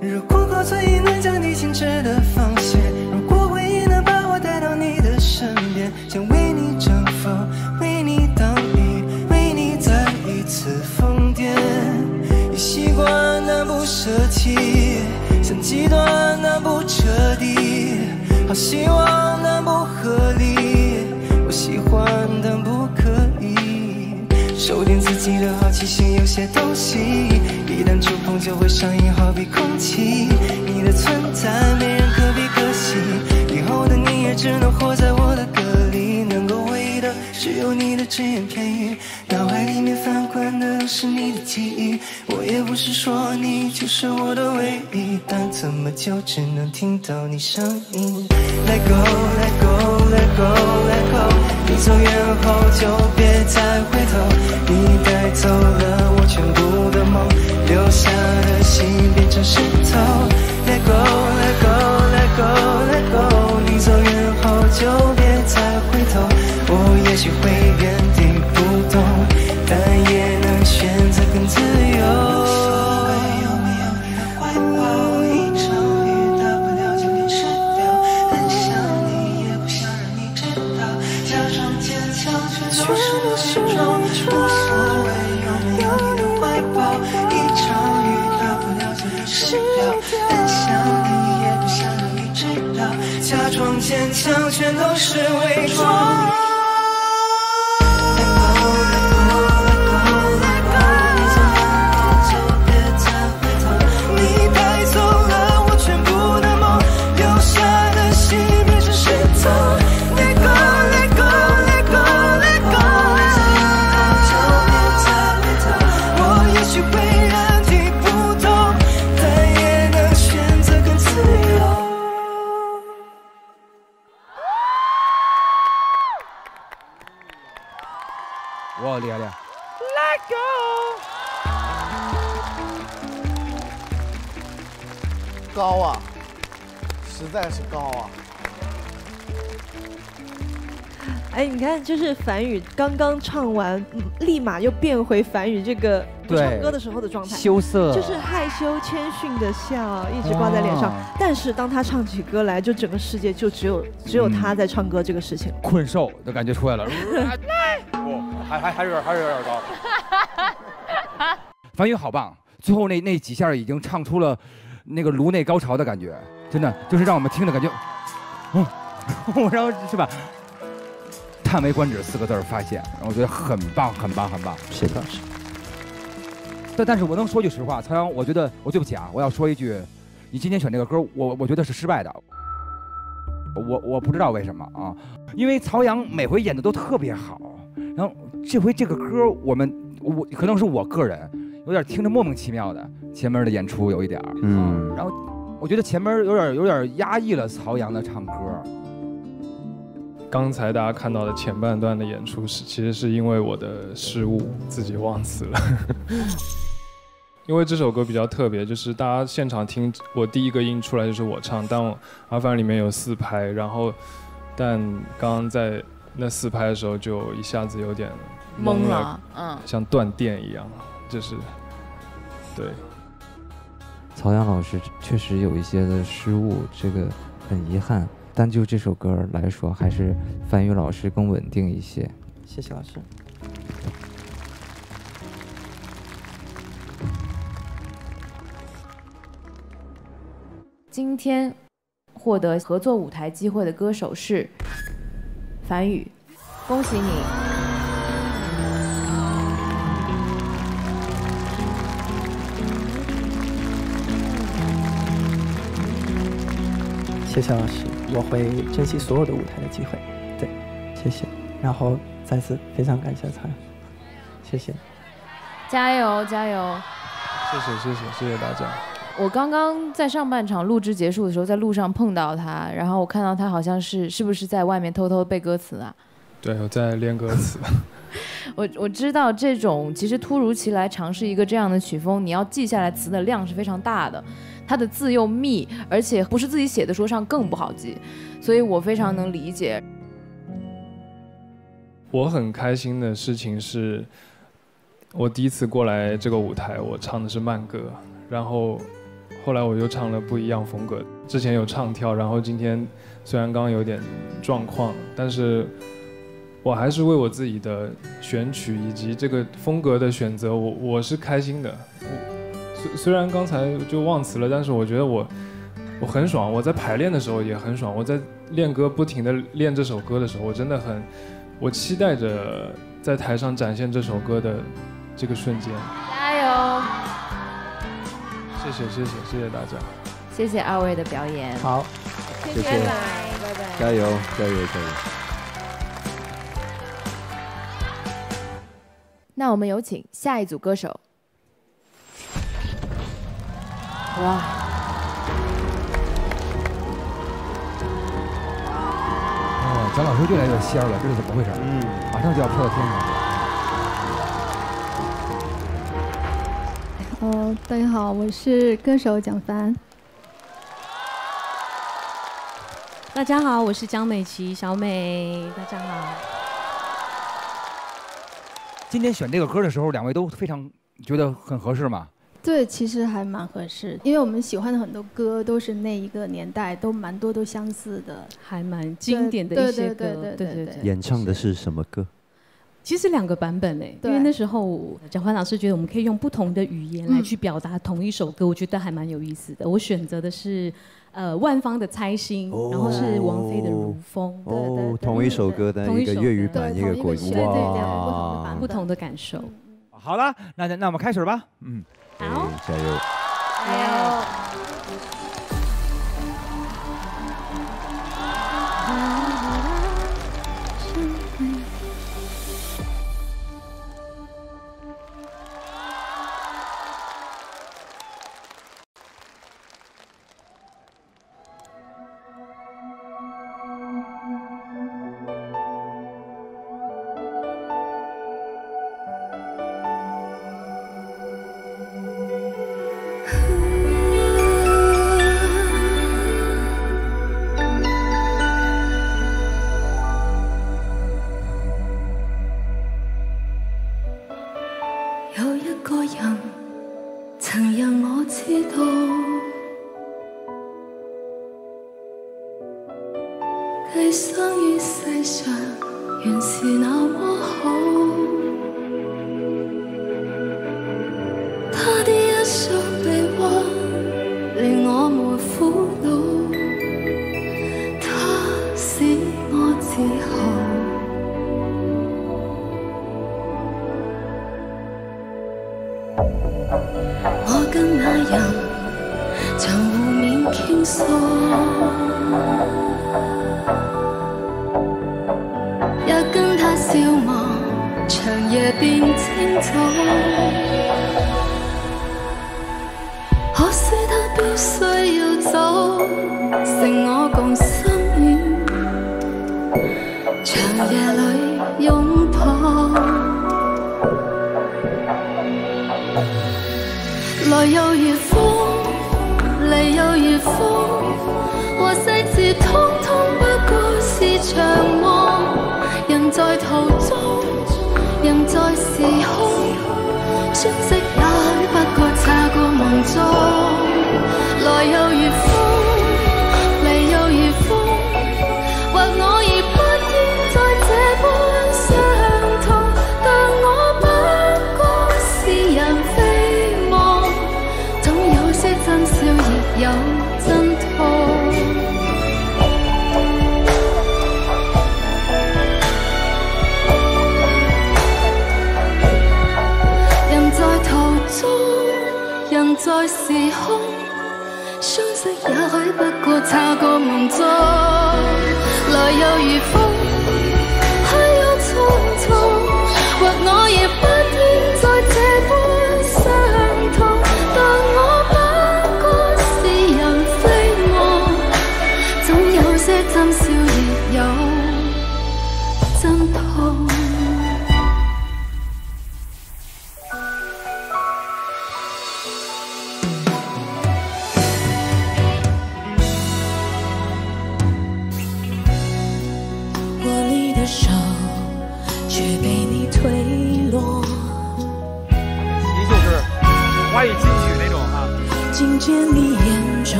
如果口嘴音能将你心事的防线，如果回忆能把我带到你的身边，想为你征服，为你当一，为你再一次疯癫。也习惯但不舍弃，想极端但不彻底。 好希望但不合理，我喜欢但不可以。收敛自己的好奇心，有些东西一旦触碰就会上瘾，好比空气。你的存在没人可比可惜，以后的你也只能活在我的歌里，能够回忆的只有你的只言片语，脑海里面翻滚的都是你的记忆。我也不是说你就是我的唯一，但怎么就只能听到你声音？ Let go, let go, let go, let go。你走远后就别再回头，你带走了我全部的梦，留下的心变成石头。Let go, let go, let go, let go。你走远后就别再回头，我也许会原地不动，但也能选择更自由。 假装坚强，全都是伪装。 哇，厉害厉害 ！Let go， 高啊，实在是高啊！哎，你看，就是梵语刚刚唱完，立马又变回梵语这个不唱歌的时候的状态，羞涩，就是害羞谦逊的笑，一直挂在脸上。但是当他唱起歌来，就整个世界就只有只有他在唱歌这个事情。困兽的感觉出来了。还还还是还是有点高，梵语好棒！最后那那几下已经唱出了那个颅内高潮的感觉，真的就是让我们听着感觉，嗯，我然后是吧？叹为观止四个字发现，我觉得很棒，很棒，很棒。谢谢老师。但但是我能说句实话，曹阳，我觉得我对不起啊，我要说一句，你今天选这个歌，我我觉得是失败的。 我我不知道为什么啊，因为曹阳每回演的都特别好，然后这回这个歌我们我可能是我个人有点听着莫名其妙的，前面的演出有一点儿，嗯，然后我觉得前面有点有点压抑了曹阳的唱歌。刚才大家看到的前半段的演出是其实是因为我的失误，自己忘词了。因为这首歌比较特别，就是大家现场听我第一个音出来就是我唱，但我阿凡里面有四拍，然后但刚刚在那四拍的时候就一下子有点懵了，嗯，像断电一样，就是对。曹阳老师确实有一些的失误，这个很遗憾，但就这首歌来说，还是梵语老师更稳定一些。谢谢老师。 今天获得合作舞台机会的歌手是梵语，恭喜你！谢谢老师，我会珍惜所有的舞台的机会。对，谢谢。然后再次非常感谢曹阳，谢谢。加油加油！谢谢谢谢谢谢大家。 我刚刚在上半场录制结束的时候，在路上碰到他，然后我看到他好像是是不是在外面偷偷背歌词啊？对，我再练歌词。我我知道这种其实突如其来尝试一个这样的曲风，你要记下来词的量是非常大的，它的字又密，而且不是自己写的说唱更不好记，所以我非常能理解。我很开心的事情是，我第一次过来这个舞台，我唱的是慢歌，然后后来我又唱了不一样风格。之前有唱跳，然后今天虽然刚刚有点状况，但是我还是为我自己的选曲以及这个风格的选择，我我是开心的。虽虽然刚才就忘词了，但是我觉得我我很爽。我在排练的时候也很爽，我在练歌不停的练这首歌的时候，我真的很，我期待着在台上展现这首歌的这个瞬间。加油！谢谢谢谢谢谢大家，谢谢二位的表演。好，谢谢，拜拜拜拜，加油加油加油。那我们有请下一组歌手。哇！哦，蒋老师越来越仙了，这是怎么回事？嗯，马上就要飘到天上了。哦，大家好，我是歌手蒋凡。大家好，我是江美琪，小美。大家好。今天选这个歌的时候，两位都非常觉得很合适吗？对，其实还蛮合适，因为我们喜欢的很多歌都是那一个年代，都蛮多都相似的，还蛮经典的一些歌。对对对对对对。演唱的是什么歌？其实两个版本嘞，因为那时候蒋凡老师觉得我们可以用不同的语言来去表达同一首歌，我觉得还蛮有意思的。我选择的是呃万芳的《猜心》，然后是王菲的《如风》。哦，同一首歌的一个粤语版，一个国语版，哇，不同的感受。好了，那那我们开始吧。嗯，好，加油，加油。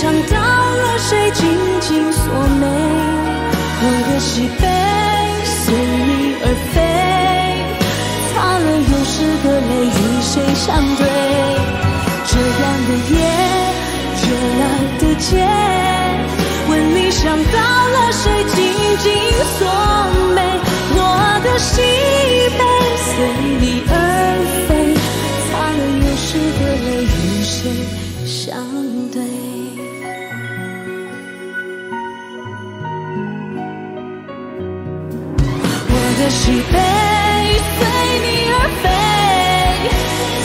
尝到了谁紧紧锁眉，我的喜悲随你而飞，擦了又湿的泪与谁相对？这样的夜，这样的街，问你尝到了谁紧紧锁眉，我的喜悲随你而飞，擦了又湿的泪与谁相对？ 喜悲随你而飞，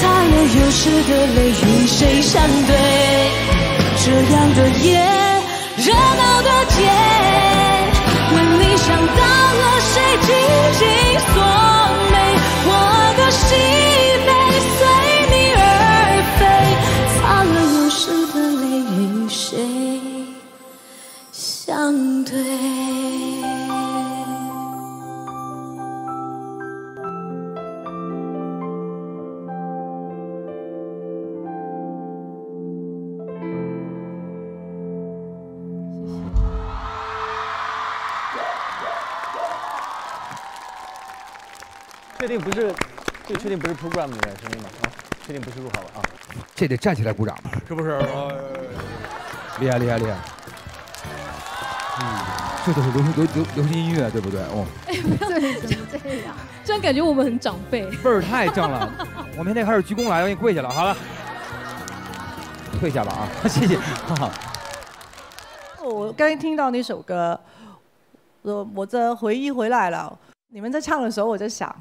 擦了又湿的泪与谁相对？这样的夜，热闹的街，问你想到了谁紧紧锁眉？我的喜悲随你而飞，擦了又湿的泪与谁相对？ 确定不是，这确定不是 program 里面声音吗？啊，确定不是录好了啊？这得站起来鼓掌吧？是不是？厉害厉害厉害！嗯，这都是流行流流流行音乐，对不对？哦，哎，不要讲这样，这样感觉我们很长辈。味儿太正了，我们现在开始鞠躬来，我给你跪下了。好了，退下吧啊！谢谢。我刚才听到那首歌，我我的回忆回来了。你们在唱的时候，我在想。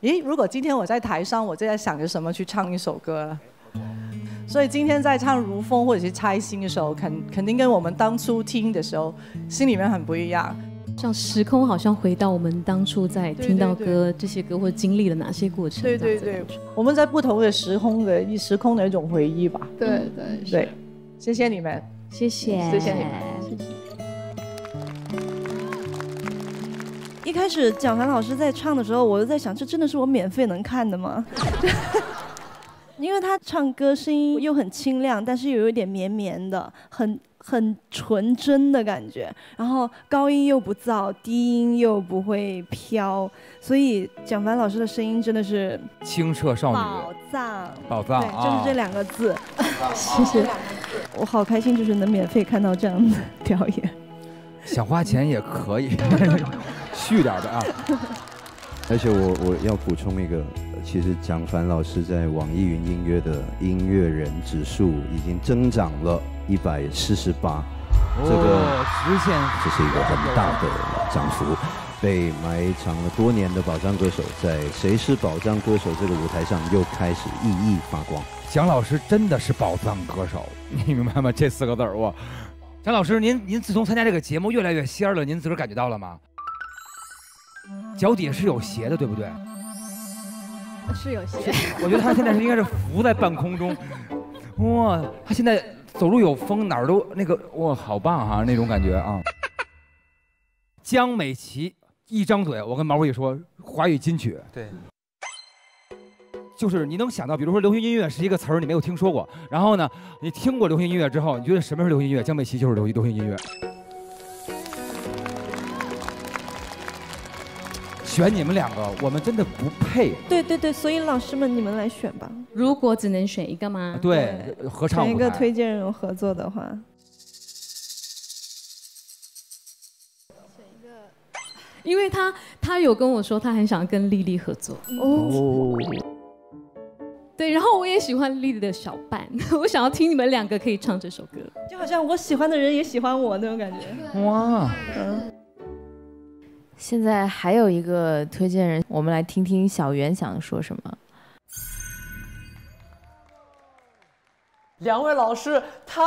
咦，如果今天我在台上，我正在想着什么去唱一首歌，所以今天在唱《如风》或者是《猜心》的时候，肯肯定跟我们当初听的时候心里面很不一样，像时空好像回到我们当初在听到歌，对对对这些歌或经历了哪些过程？对对对，我们在不同的时空的一时空的一种回忆吧。对对对，谢谢你们，谢谢，谢谢你们。谢谢 一开始蒋凡老师在唱的时候，我就在想，这真的是我免费能看的吗？因为他唱歌声音又很清亮，但是又有一点绵绵的，很很纯真的感觉。然后高音又不燥，低音又不会飘，所以蒋凡老师的声音真的是清澈少女，宝藏，宝藏，对，就是这两个字。谢谢，我好开心，就是能免费看到这样的表演。想花钱也可以。续点的啊！而且我我要补充一个，其实蒋凡老师在网易云音乐的音乐人指数已经增长了一百四十八，这个实现这是一个很大的涨幅，被埋藏了多年的宝藏歌手，在《谁是宝藏歌手》这个舞台上又开始熠熠发光。蒋老师真的是宝藏歌手，你明白吗？这四个字儿哇！蒋老师，您您自从参加这个节目越来越仙儿了，您自个儿感觉到了吗？ 脚底下是有鞋的，对不对？是有鞋。我觉得他现在是应该是浮在半空中，哇！他现在走路有风，哪儿都那个哇，好棒哈、啊，那种感觉啊。江美琪一张嘴，我跟毛不易说，华语金曲。对。就是你能想到，比如说流行音乐是一个词儿，你没有听说过，然后呢，你听过流行音乐之后，你觉得什么是流行音乐？江美琪就是流行流行音乐。 选你们两个，我们真的不配。对对对，所以老师们，你们来选吧。如果只能选一个吗？对，合唱。选一个推荐人合作的话，选一个，因为他他有跟我说，他很想跟丽丽合作。哦。对，然后我也喜欢丽丽的小伴，我想要听你们两个可以唱这首歌，就好像我喜欢的人也喜欢我那种感觉。哇。嗯。 现在还有一个推荐人，我们来听听小袁想说什么。两位老师太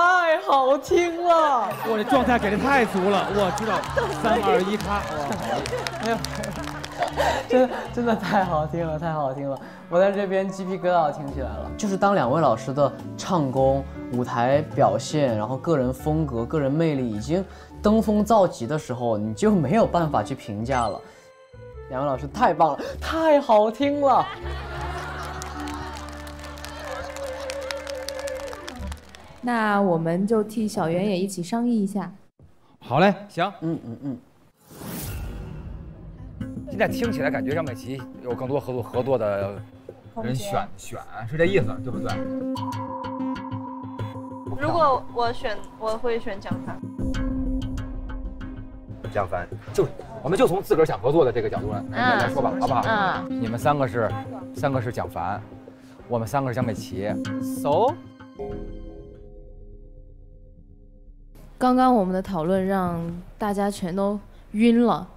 好听了，我的状态给的太足了，我知道三二一咔，哎呦，真的真的太好听了，太好听了，我在这边鸡皮疙瘩听起来了。就是当两位老师的唱功、舞台表现，然后个人风格、个人魅力已经登峰造极的时候，你就没有办法去评价了。两位老师太棒了，太好听了。那我们就替小袁也一起商议一下。好嘞，行，嗯嗯嗯。现在听起来感觉让美琪有更多合作合作的人选选是这意思，对不对？如果我选，我会选蒋凡。蒋凡，就我们就从自个儿想合作的这个角度来、嗯、来说吧，好不好？嗯、你们三个是三个是蒋凡，我们三个是江美琪。So。 刚刚我们的讨论让大家全都晕了，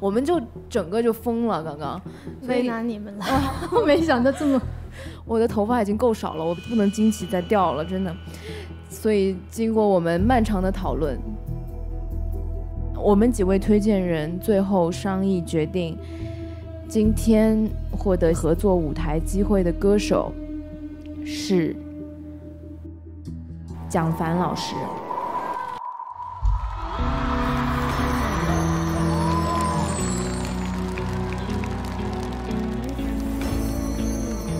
我们就整个就疯了。刚刚为难你们了，我没想到这么，我的头发已经够少了，我不能惊奇再掉了，真的。所以经过我们漫长的讨论，我们几位推荐人最后商议决定，今天获得合作舞台机会的歌手是。 蒋凡老师，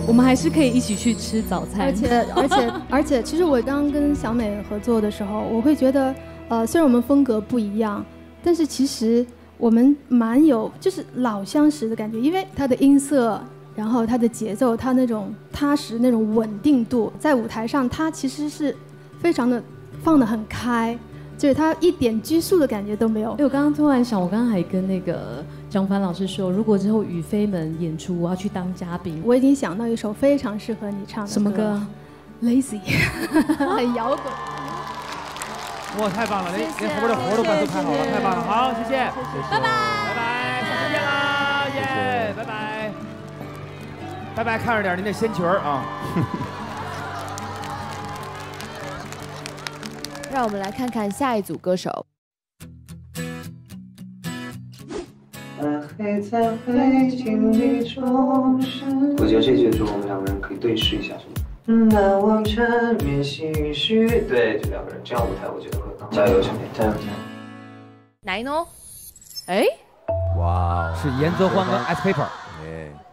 我们还是可以一起去吃早餐。而且而且而且，其实我刚跟小美合作的时候，我会觉得，呃，虽然我们风格不一样，但是其实我们蛮有就是老相识的感觉，因为她的音色。 然后他的节奏，他那种踏实、那种稳定度，在舞台上他其实是非常的放得很开，就是他一点拘束的感觉都没有。哎，我刚刚突然想，我刚刚还跟那个蒋凡老师说，如果之后雨飞们演出，我要去当嘉宾。我已经想到一首非常适合你唱的歌。什么歌 ？Lazy， 很摇滚。哇，太棒了！连连活着活着感都太好了，太棒了！好，谢谢，拜拜，拜拜，下次见啦，耶，拜拜。 拜拜，看着点您的仙裙儿啊！让我们来看看下一组歌手。我觉得这句的时候，我们两个人可以对视一下，是吗？难忘缠绵唏嘘。对，就两个人这样舞台，我觉得会更加油，小美，加油！哪一呢？哎，哇，是严泽欢跟 Ice Paper。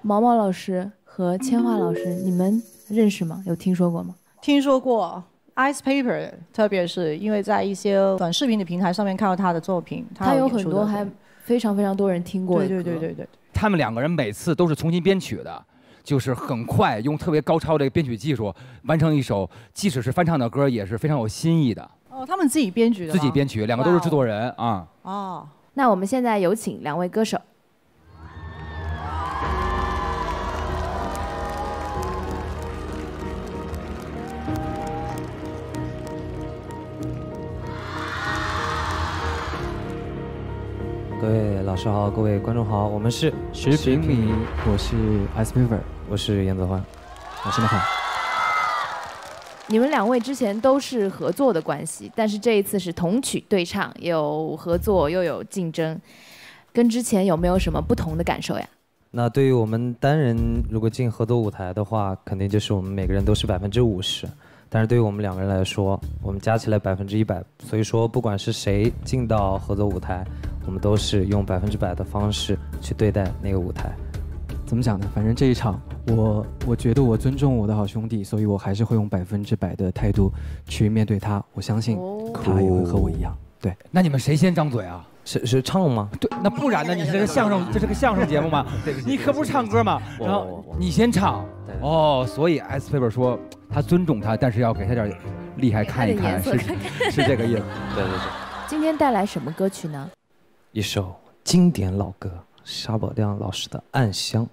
毛毛老师。 和千嬅老师，你们认识吗？有听说过吗？听说过 ，Ice Paper， 特别是因为在一些短视频的平台上面看到他的作品，他 有, 有很多还非常非常多人听过。对对对对对。他们两个人每次都是重新编曲的，就是很快用特别高超的编曲技术完成一首，即使是翻唱的歌也是非常有新意的。哦，他们自己编曲的。自己编曲，两个都是制作人啊。嗯、哦，那我们现在有请两位歌手。 各位老师好，各位观众好，我们是十平米，我是 Ice Paper， 我是严泽欢，老师们好。你们两位之前都是合作的关系，但是这一次是同曲对唱，有合作又有竞争，跟之前有没有什么不同的感受呀？那对于我们单人如果进合作舞台的话，肯定就是我们每个人都是百分之五十。 但是对于我们两个人来说，我们加起来百分之一百，所以说不管是谁进到合作舞台，我们都是用百分之百的方式去对待那个舞台。怎么讲呢？反正这一场，我我觉得我尊重我的好兄弟，所以我还是会用百分之百的态度去面对他。我相信他也会和我一样。对，那你们谁先张嘴啊？ 是是唱吗？对，那不然呢？你这个相声，这是个相声节目吗？你可不是唱歌吗？然后你先唱。哦，所以 Ice Paper 说他尊重他，但是要给他点厉害看一看，是是这个意思。对对对。今天带来什么歌曲呢？一首经典老歌，沙宝亮老师的《暗香》。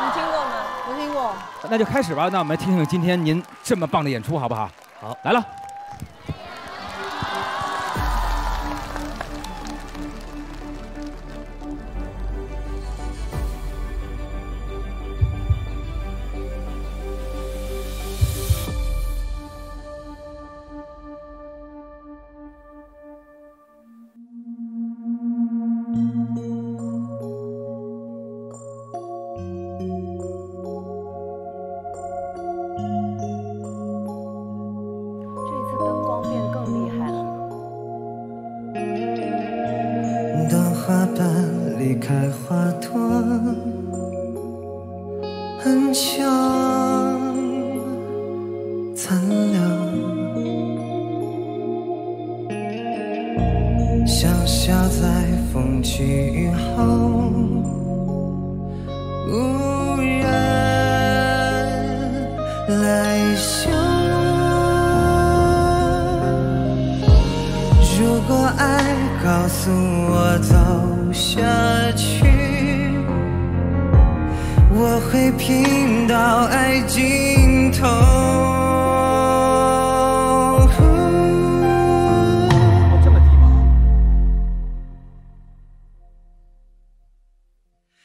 你听过吗？没听过。那就开始吧。那我们听听今天您这么棒的演出，好不好？好，来了。离开花朵很像残留，像消在风起雨后无人来嗅。如果爱告诉我走下去，我会拼到爱尽头。这么低吗？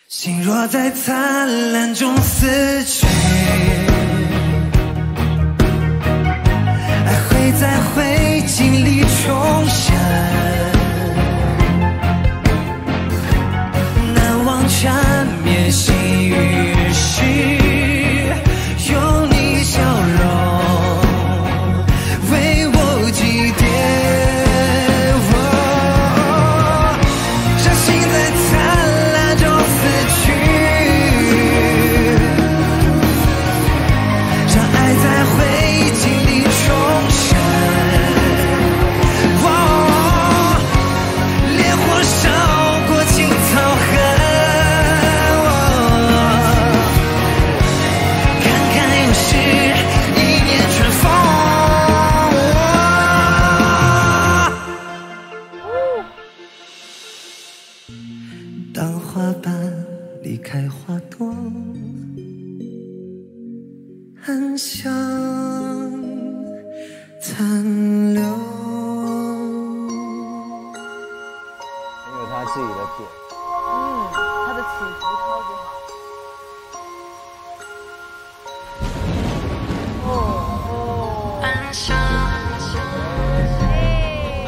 心若在灿烂中死去，爱会在灰烬里重现。 缠绵细雨时，有你笑容为我祭奠。哦，伤心在灿烂中死去，让爱在灰烬里重生。哦，烈火烧过青草痕。 很像残留。很有他自己的点。嗯，他的起伏超级好。哦哦。很像残留。很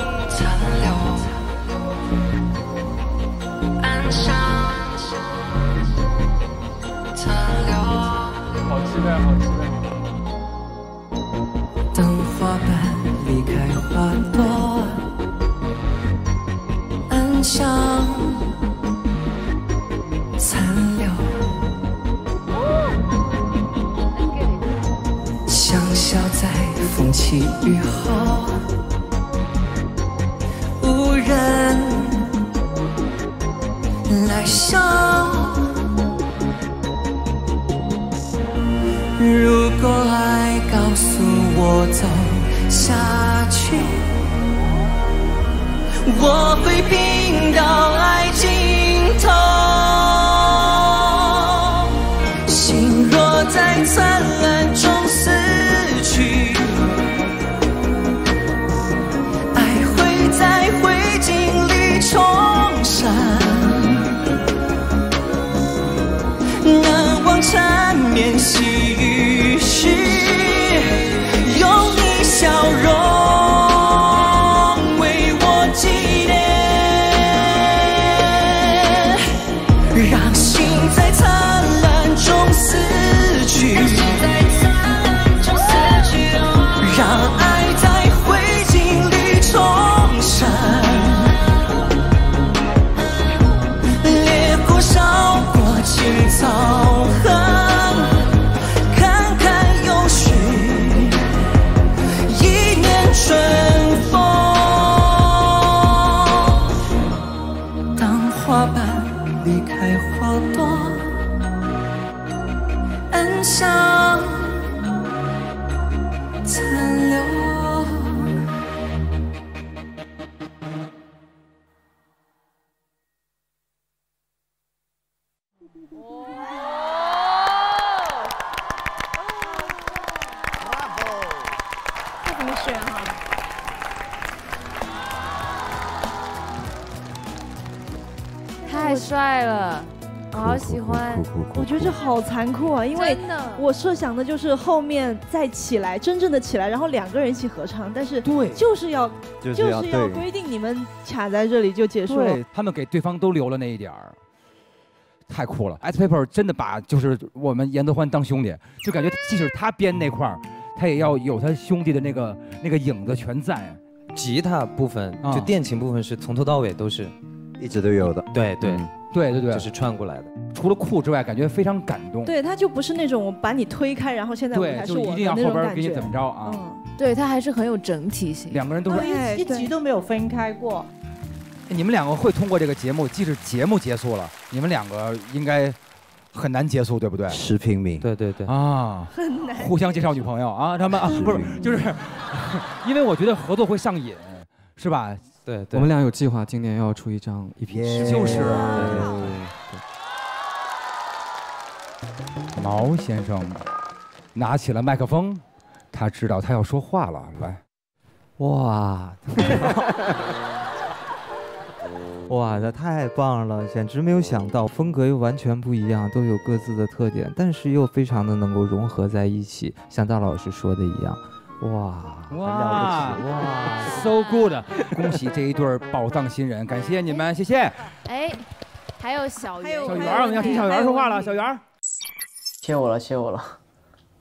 像残留。好期待，好期待。 离开花朵，暗香残留，香消在风起雨后，无人来嗅。如果爱告诉我走。 下去，我会拼到爱尽头。心若在灿烂中死去，爱会在灰烬里重生。难忘缠绵细雨时。 笑容为我祭奠，让心在灿烂中死去，让爱在灰烬里重生。烈火烧过青草痕。 像残留，这怎么选啊？太帅了！ 好喜欢，我觉得这好残酷啊！因为我设想的就是后面再起来，真正的起来，然后两个人一起合唱，但是对，就是要就是要规定你们卡在这里就结束了。对，他们给对方都留了那一点儿，太酷了 ！Ice Paper 真的把就是我们严德欢当兄弟，就感觉即使他编那块儿，他也要有他兄弟的那个那个影子全在。吉他部分就电琴部分是从头到尾都是一直都有的，对对。嗯对对对，就是穿过来的。除了酷之外，感觉非常感动。对，他就不是那种我把你推开，然后现在我才是我的那种感觉。对，就一定要后边给你怎么着啊？嗯，对他还是很有整体性。两个人都是一集都没有分开过。你们两个会通过这个节目，即使节目结束了，你们两个应该。 很难结束，对不对？十平米，对对对啊，很难互相介绍女朋友啊，他们啊不是就是，因为我觉得合作会上瘾，是吧？对，对我们俩有计划，今年要出一张一批，就是。毛先生拿起了麦克风，他知道他要说话了，来，哇，哇，这太棒了！简直没有想到，风格又完全不一样，都有各自的特点，但是又非常的能够融合在一起，像大老师说的一样，哇，哇，哇 ，so good！ 恭喜这一对宝藏新人，感谢你们，谢谢。哎，还有小圆，小圆，我们要听小圆说话了，小圆，切我了，切我了，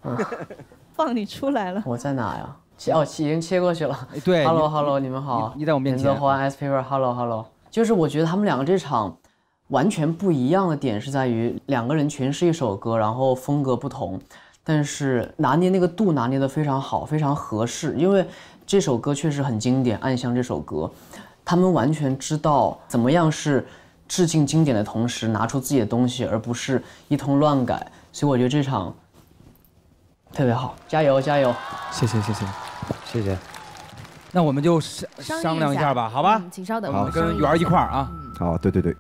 嗯，放你出来了，我在哪呀？切哦，已经切过去了。对 ，hello hello， 你们好，你在我面前。林泽欢 ，Ice Paper，hello hello。 就是我觉得他们两个这场完全不一样的点是在于两个人全是一首歌，然后风格不同，但是拿捏那个度拿捏得非常好，非常合适。因为这首歌确实很经典，《暗香》这首歌，他们完全知道怎么样是致敬经典的同时拿出自己的东西，而不是一通乱改。所以我觉得这场特别好，加油加油！谢谢谢谢谢谢。 那我们就商商量一下吧，好吧？请稍等，我们跟圆儿一块儿啊。好，对对对。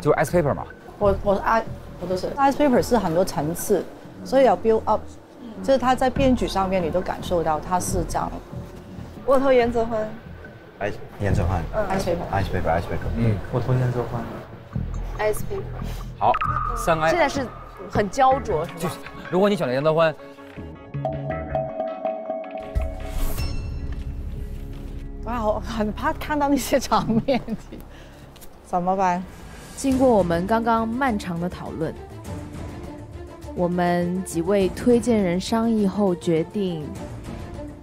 就是 Ice Paper 嘛。我我 I 我都是 Ice Paper 是很多层次，所以要 build up， 就是他在编曲上面你都感受到他是这样。我投严泽欢。哎，严泽欢。嗯 ，Ice Paper，Ice Paper，Ice Paper。嗯，我投严泽欢。Ice Paper。好，三 I。现在是很焦灼，是吗？如果你选了严泽欢。 哇，我很怕看到那些场面，怎么办？经过我们刚刚漫长的讨论，我们几位推荐人商议后决定，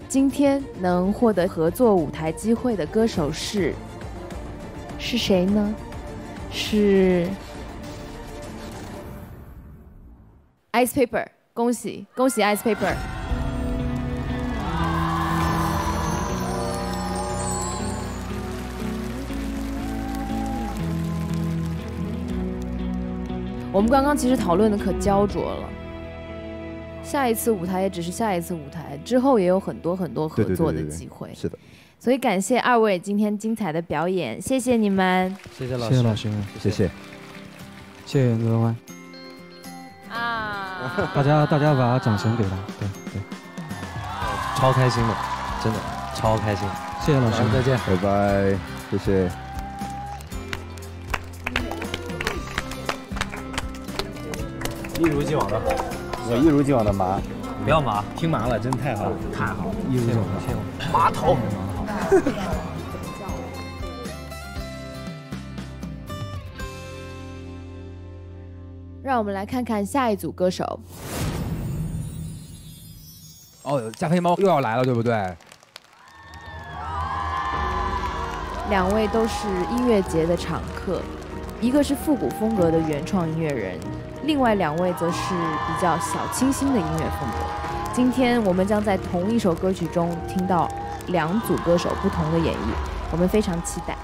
今天能获得合作舞台机会的歌手是是谁呢？是 Ice Paper， 恭喜恭喜 Ice Paper。 我们刚刚其实讨论的可焦灼了，下一次舞台也只是下一次舞台，之后也有很多很多合作的机会。对对对对对是的，所以感谢二位今天精彩的表演，谢谢你们，谢谢老师，谢谢老师，谢谢，谢谢袁泽欢。啊！大家大家把掌声给他，对对，超开心的，真的超开心，谢谢老师，再见，拜拜，谢谢。 一如既往的好，我一如既往的麻，不要麻，听麻了，真太好了，太好了，一如既往的麻头。让我们来看看下一组歌手。哦，加菲猫又要来了，对不对？两位都是音乐节的常客，一个是复古风格的原创音乐人。 另外两位则是比较小清新的音乐风格。今天我们将在同一首歌曲中听到两组歌手不同的演绎，我们非常期待。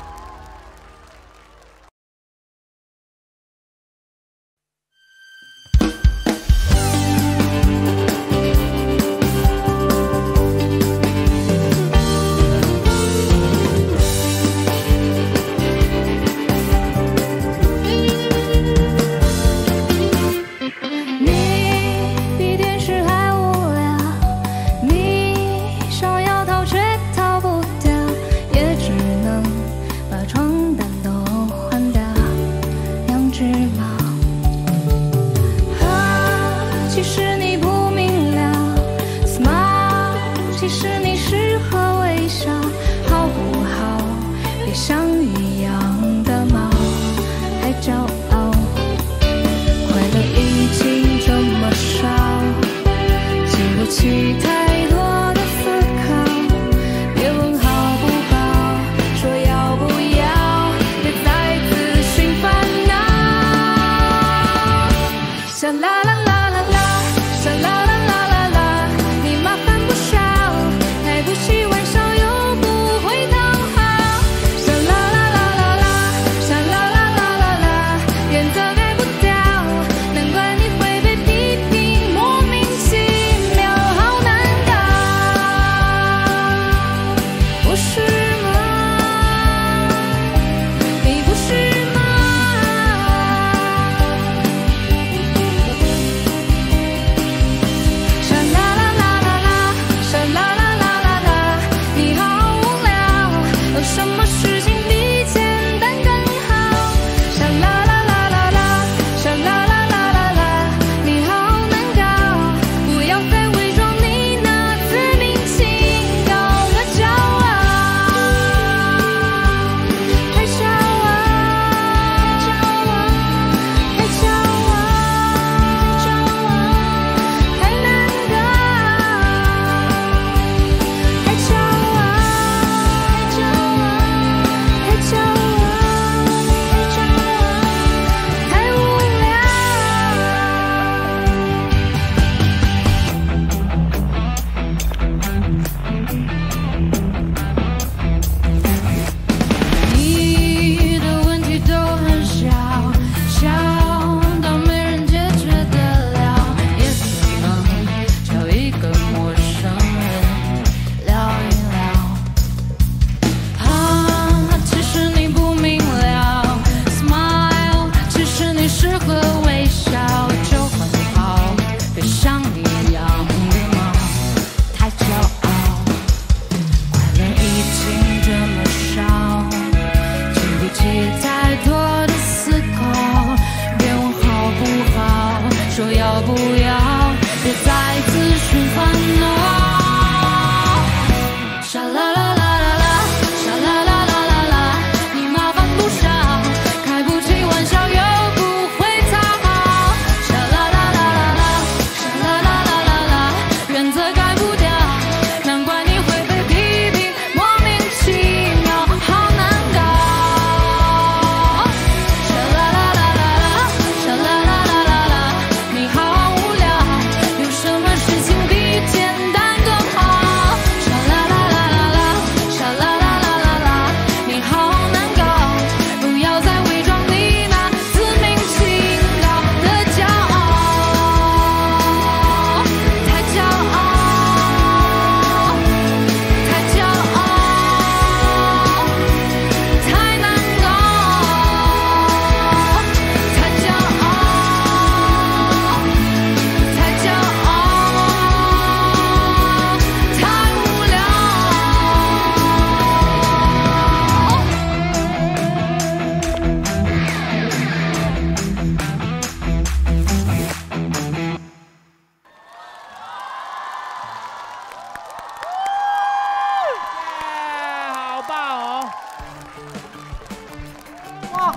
别问好不好，说要不要。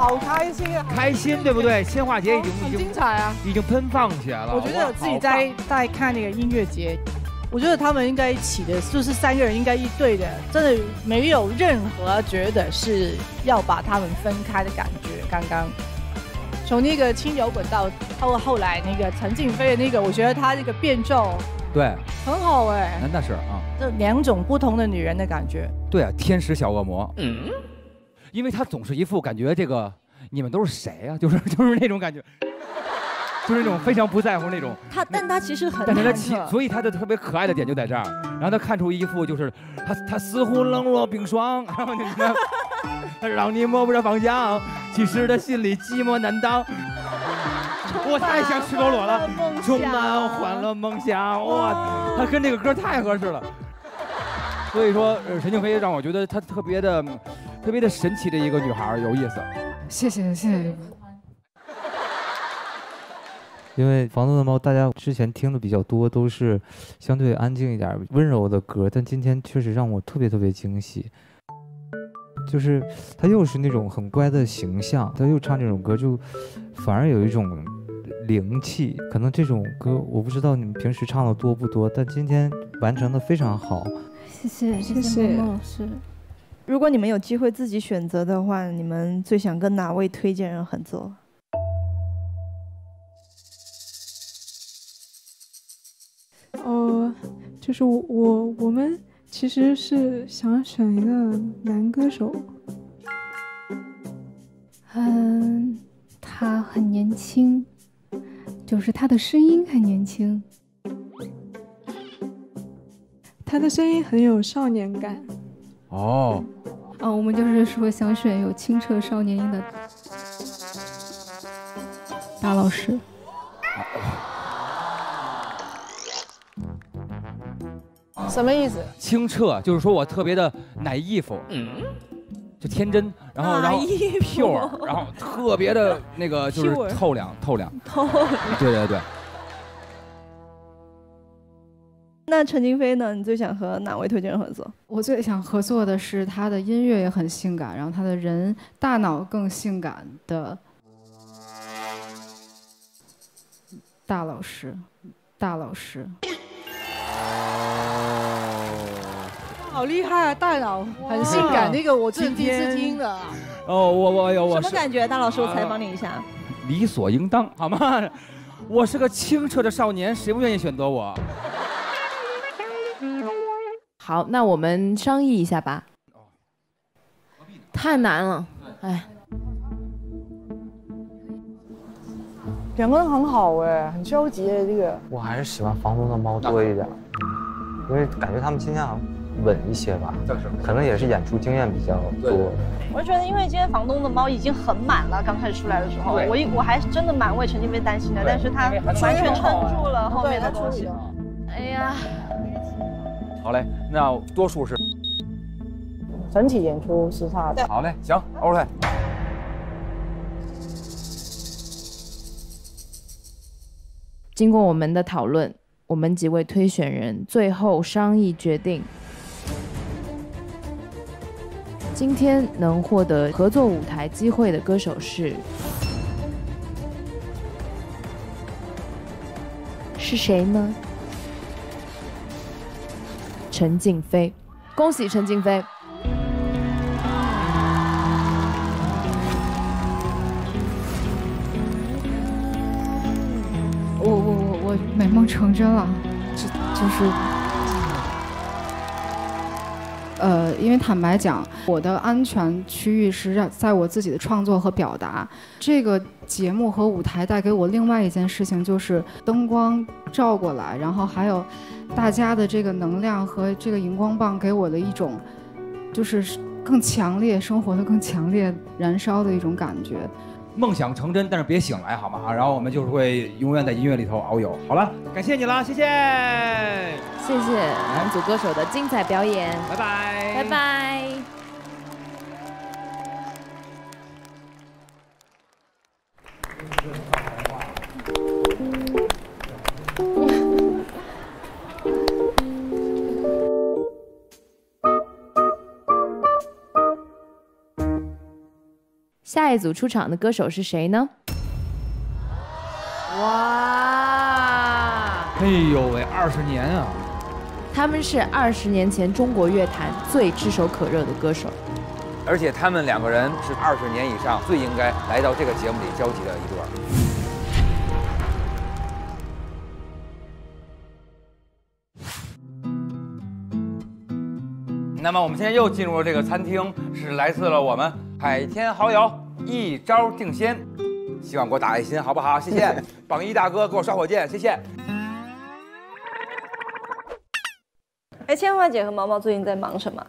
好开心啊！开心对不对？鲜花节已经很精彩啊，已经奔放起来了。我觉得我自己在在看那个音乐节，我觉得他们应该一起的，就是三个人应该一对的，真的没有任何觉得是要把他们分开的感觉。刚刚从那个轻摇滚到到后来那个陈静飞的那个，我觉得他这个变奏。 对，很好哎、欸，那是啊，这两种不同的女人的感觉。对啊，天使小恶魔，嗯，因为她总是一副感觉这个你们都是谁啊，就是就是那种感觉，就是那种非常不在乎那种。她，但她其实很，但是她其，所以她的特别可爱的点就在这儿，然后她看出一副就是她她似乎冷若冰霜，然后你呢，她让你摸不着方向，其实她心里寂寞难当。 我太想赤裸裸了，充满欢乐梦想。哇，他跟这个歌太合适了。所以说，陈静飞让我觉得她特别的、特别的神奇的一个女孩，有意思。谢谢，谢谢你们。因为房东的猫，大家之前听的比较多，都是相对安静一点、温柔的歌，但今天确实让我特别特别惊喜。 就是他又是那种很乖的形象，他又唱这种歌，就反而有一种灵气。可能这种歌我不知道你们平时唱的多不多，但今天完成的非常好。谢谢，谢谢孟老师。如果你们有机会自己选择的话，你们最想跟哪位推荐人合作？哦，就是我我我们。 其实是想选一个男歌手，嗯，他很年轻，就是他的声音很年轻，他的声音很有少年感。哦，啊，我们就是说想选有清澈少年音的大老师。 什么意思？清澈就是说我特别的 naive， 就天真，然后然后 pure， 然后特别的那个就是透亮透亮。透亮。对对对。那陈静飞呢？你最想和哪位推荐人合作？我最想合作的是他的音乐也很性感，然后他的人大脑更性感的大老师，大老师。 好厉害啊！大佬很性感，那个我最第一次听的。哦，我我有我。什么感觉？大老师，我采访你一下。理所应当，好吗？我是个清澈的少年，谁不愿意选择我？好，那我们商议一下吧。太难了，哎。两个人很好哎，很纠结这个。我还是喜欢房东的猫多一点，因为感觉他们今天好像。 稳一些吧，可能也是演出经验比较多。我就觉得，因为今天房东的猫已经很满了，刚开始出来的时候，我一我还真的蛮为陈静飞担心的，但是他完全撑住了后面的东西。哎呀，好嘞，那多数是整体演出是差的。好嘞，行 ，OK。经过我们的讨论，我们几位推选人最后商议决定。 今天能获得合作舞台机会的歌手是是谁呢？陈静飞，恭喜陈静飞！我我我我美梦成真了，这就是。 呃，因为坦白讲，我的安全区域是在在我自己的创作和表达。这个节目和舞台带给我另外一件事情，就是灯光照过来，然后还有大家的这个能量和这个荧光棒给我的一种，就是更强烈、生活的更强烈燃烧的一种感觉。梦想成真，但是别醒来，好吗？然后我们就是会永远在音乐里头遨游。好了，感谢你了，谢谢。 谢谢男组歌手的精彩表演，拜拜，拜拜。下一组出场的歌手是谁呢？哇！哎呦喂，二十年啊！他们是二十年前中国乐坛最炙手可热的歌手，而且他们两个人是二十年以上最应该来到这个节目里交集的一对。 那么我们现在又进入了这个餐厅，是来自了我们海天豪肴一招定鲜，希望给我打爱心好不好？谢谢榜一大哥给我刷火箭，谢谢。哎，千嬅姐和毛毛最近在忙什么？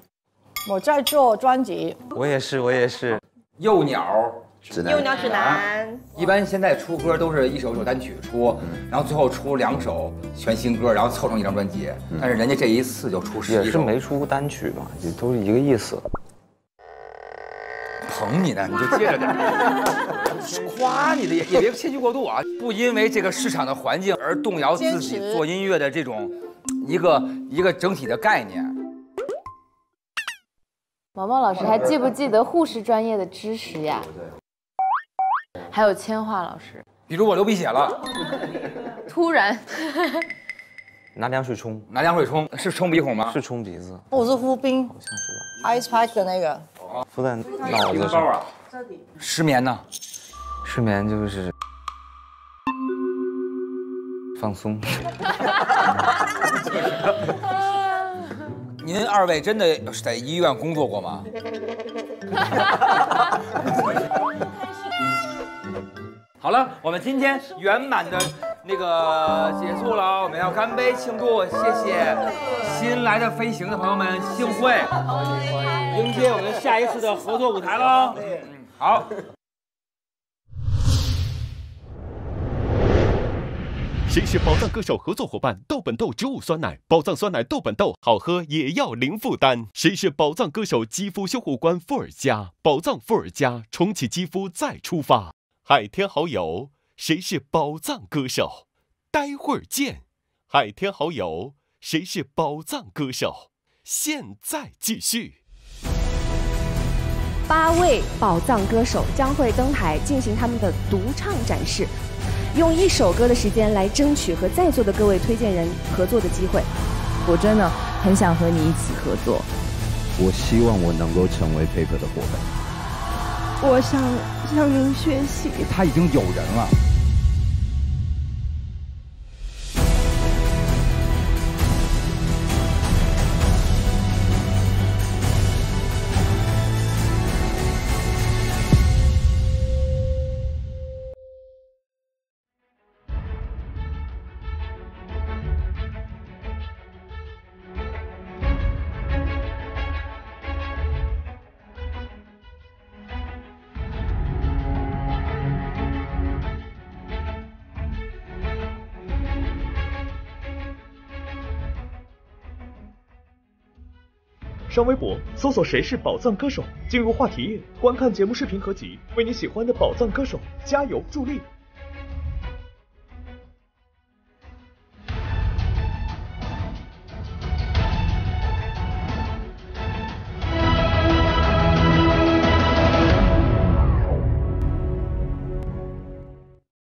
我在做专辑。我也是，我也是。幼鸟指南。幼鸟指南。一般现在出歌都是一首首单曲出，嗯、然后最后出两首全新歌，然后凑成一张专辑。嗯、但是人家这一次就出十首。也是没出单曲吧，也都是一个意思。捧你呢，你就接着点。夸你的也也别谦虚过度啊，不因为这个市场的环境而动摇自己做音乐的这种一个一个整体的概念。 毛毛老师还记不记得护士专业的知识呀？还有千嬅老师，比如我流鼻血了，突然拿凉水冲，拿凉水冲是冲鼻孔吗？是冲鼻子。我是敷冰，好像是吧 ？Ice Pack 的那个，敷在脑子上。失眠呢？失眠就是放松。您二位真的在医院工作过吗？好了，我们今天圆满的那个结束了，我们要干杯庆祝，谢谢新来的飞行的朋友们幸会，迎接我们下一次的合作舞台喽。嗯，好。谁是宝藏歌手合作伙伴？豆本豆植物酸奶，宝藏酸奶豆本豆好喝也要零负担。谁是宝藏歌手肌肤修护官伏尔加？宝藏伏尔加重启肌肤再出发。海天好友，谁是宝藏歌手？待会儿见。海天好友，谁是宝藏歌手？现在继续。八位宝藏歌手将会登台进行他们的独唱展示。 用一首歌的时间来争取和在座的各位推荐人合作的机会，我真的很想和你一起合作。我希望我能够成为 Paper 的伙伴。我想向您学习。他已经有人了。上微博搜索“谁是宝藏歌手”，进入话题页，观看节目视频合集，为你喜欢的宝藏歌手加油助力。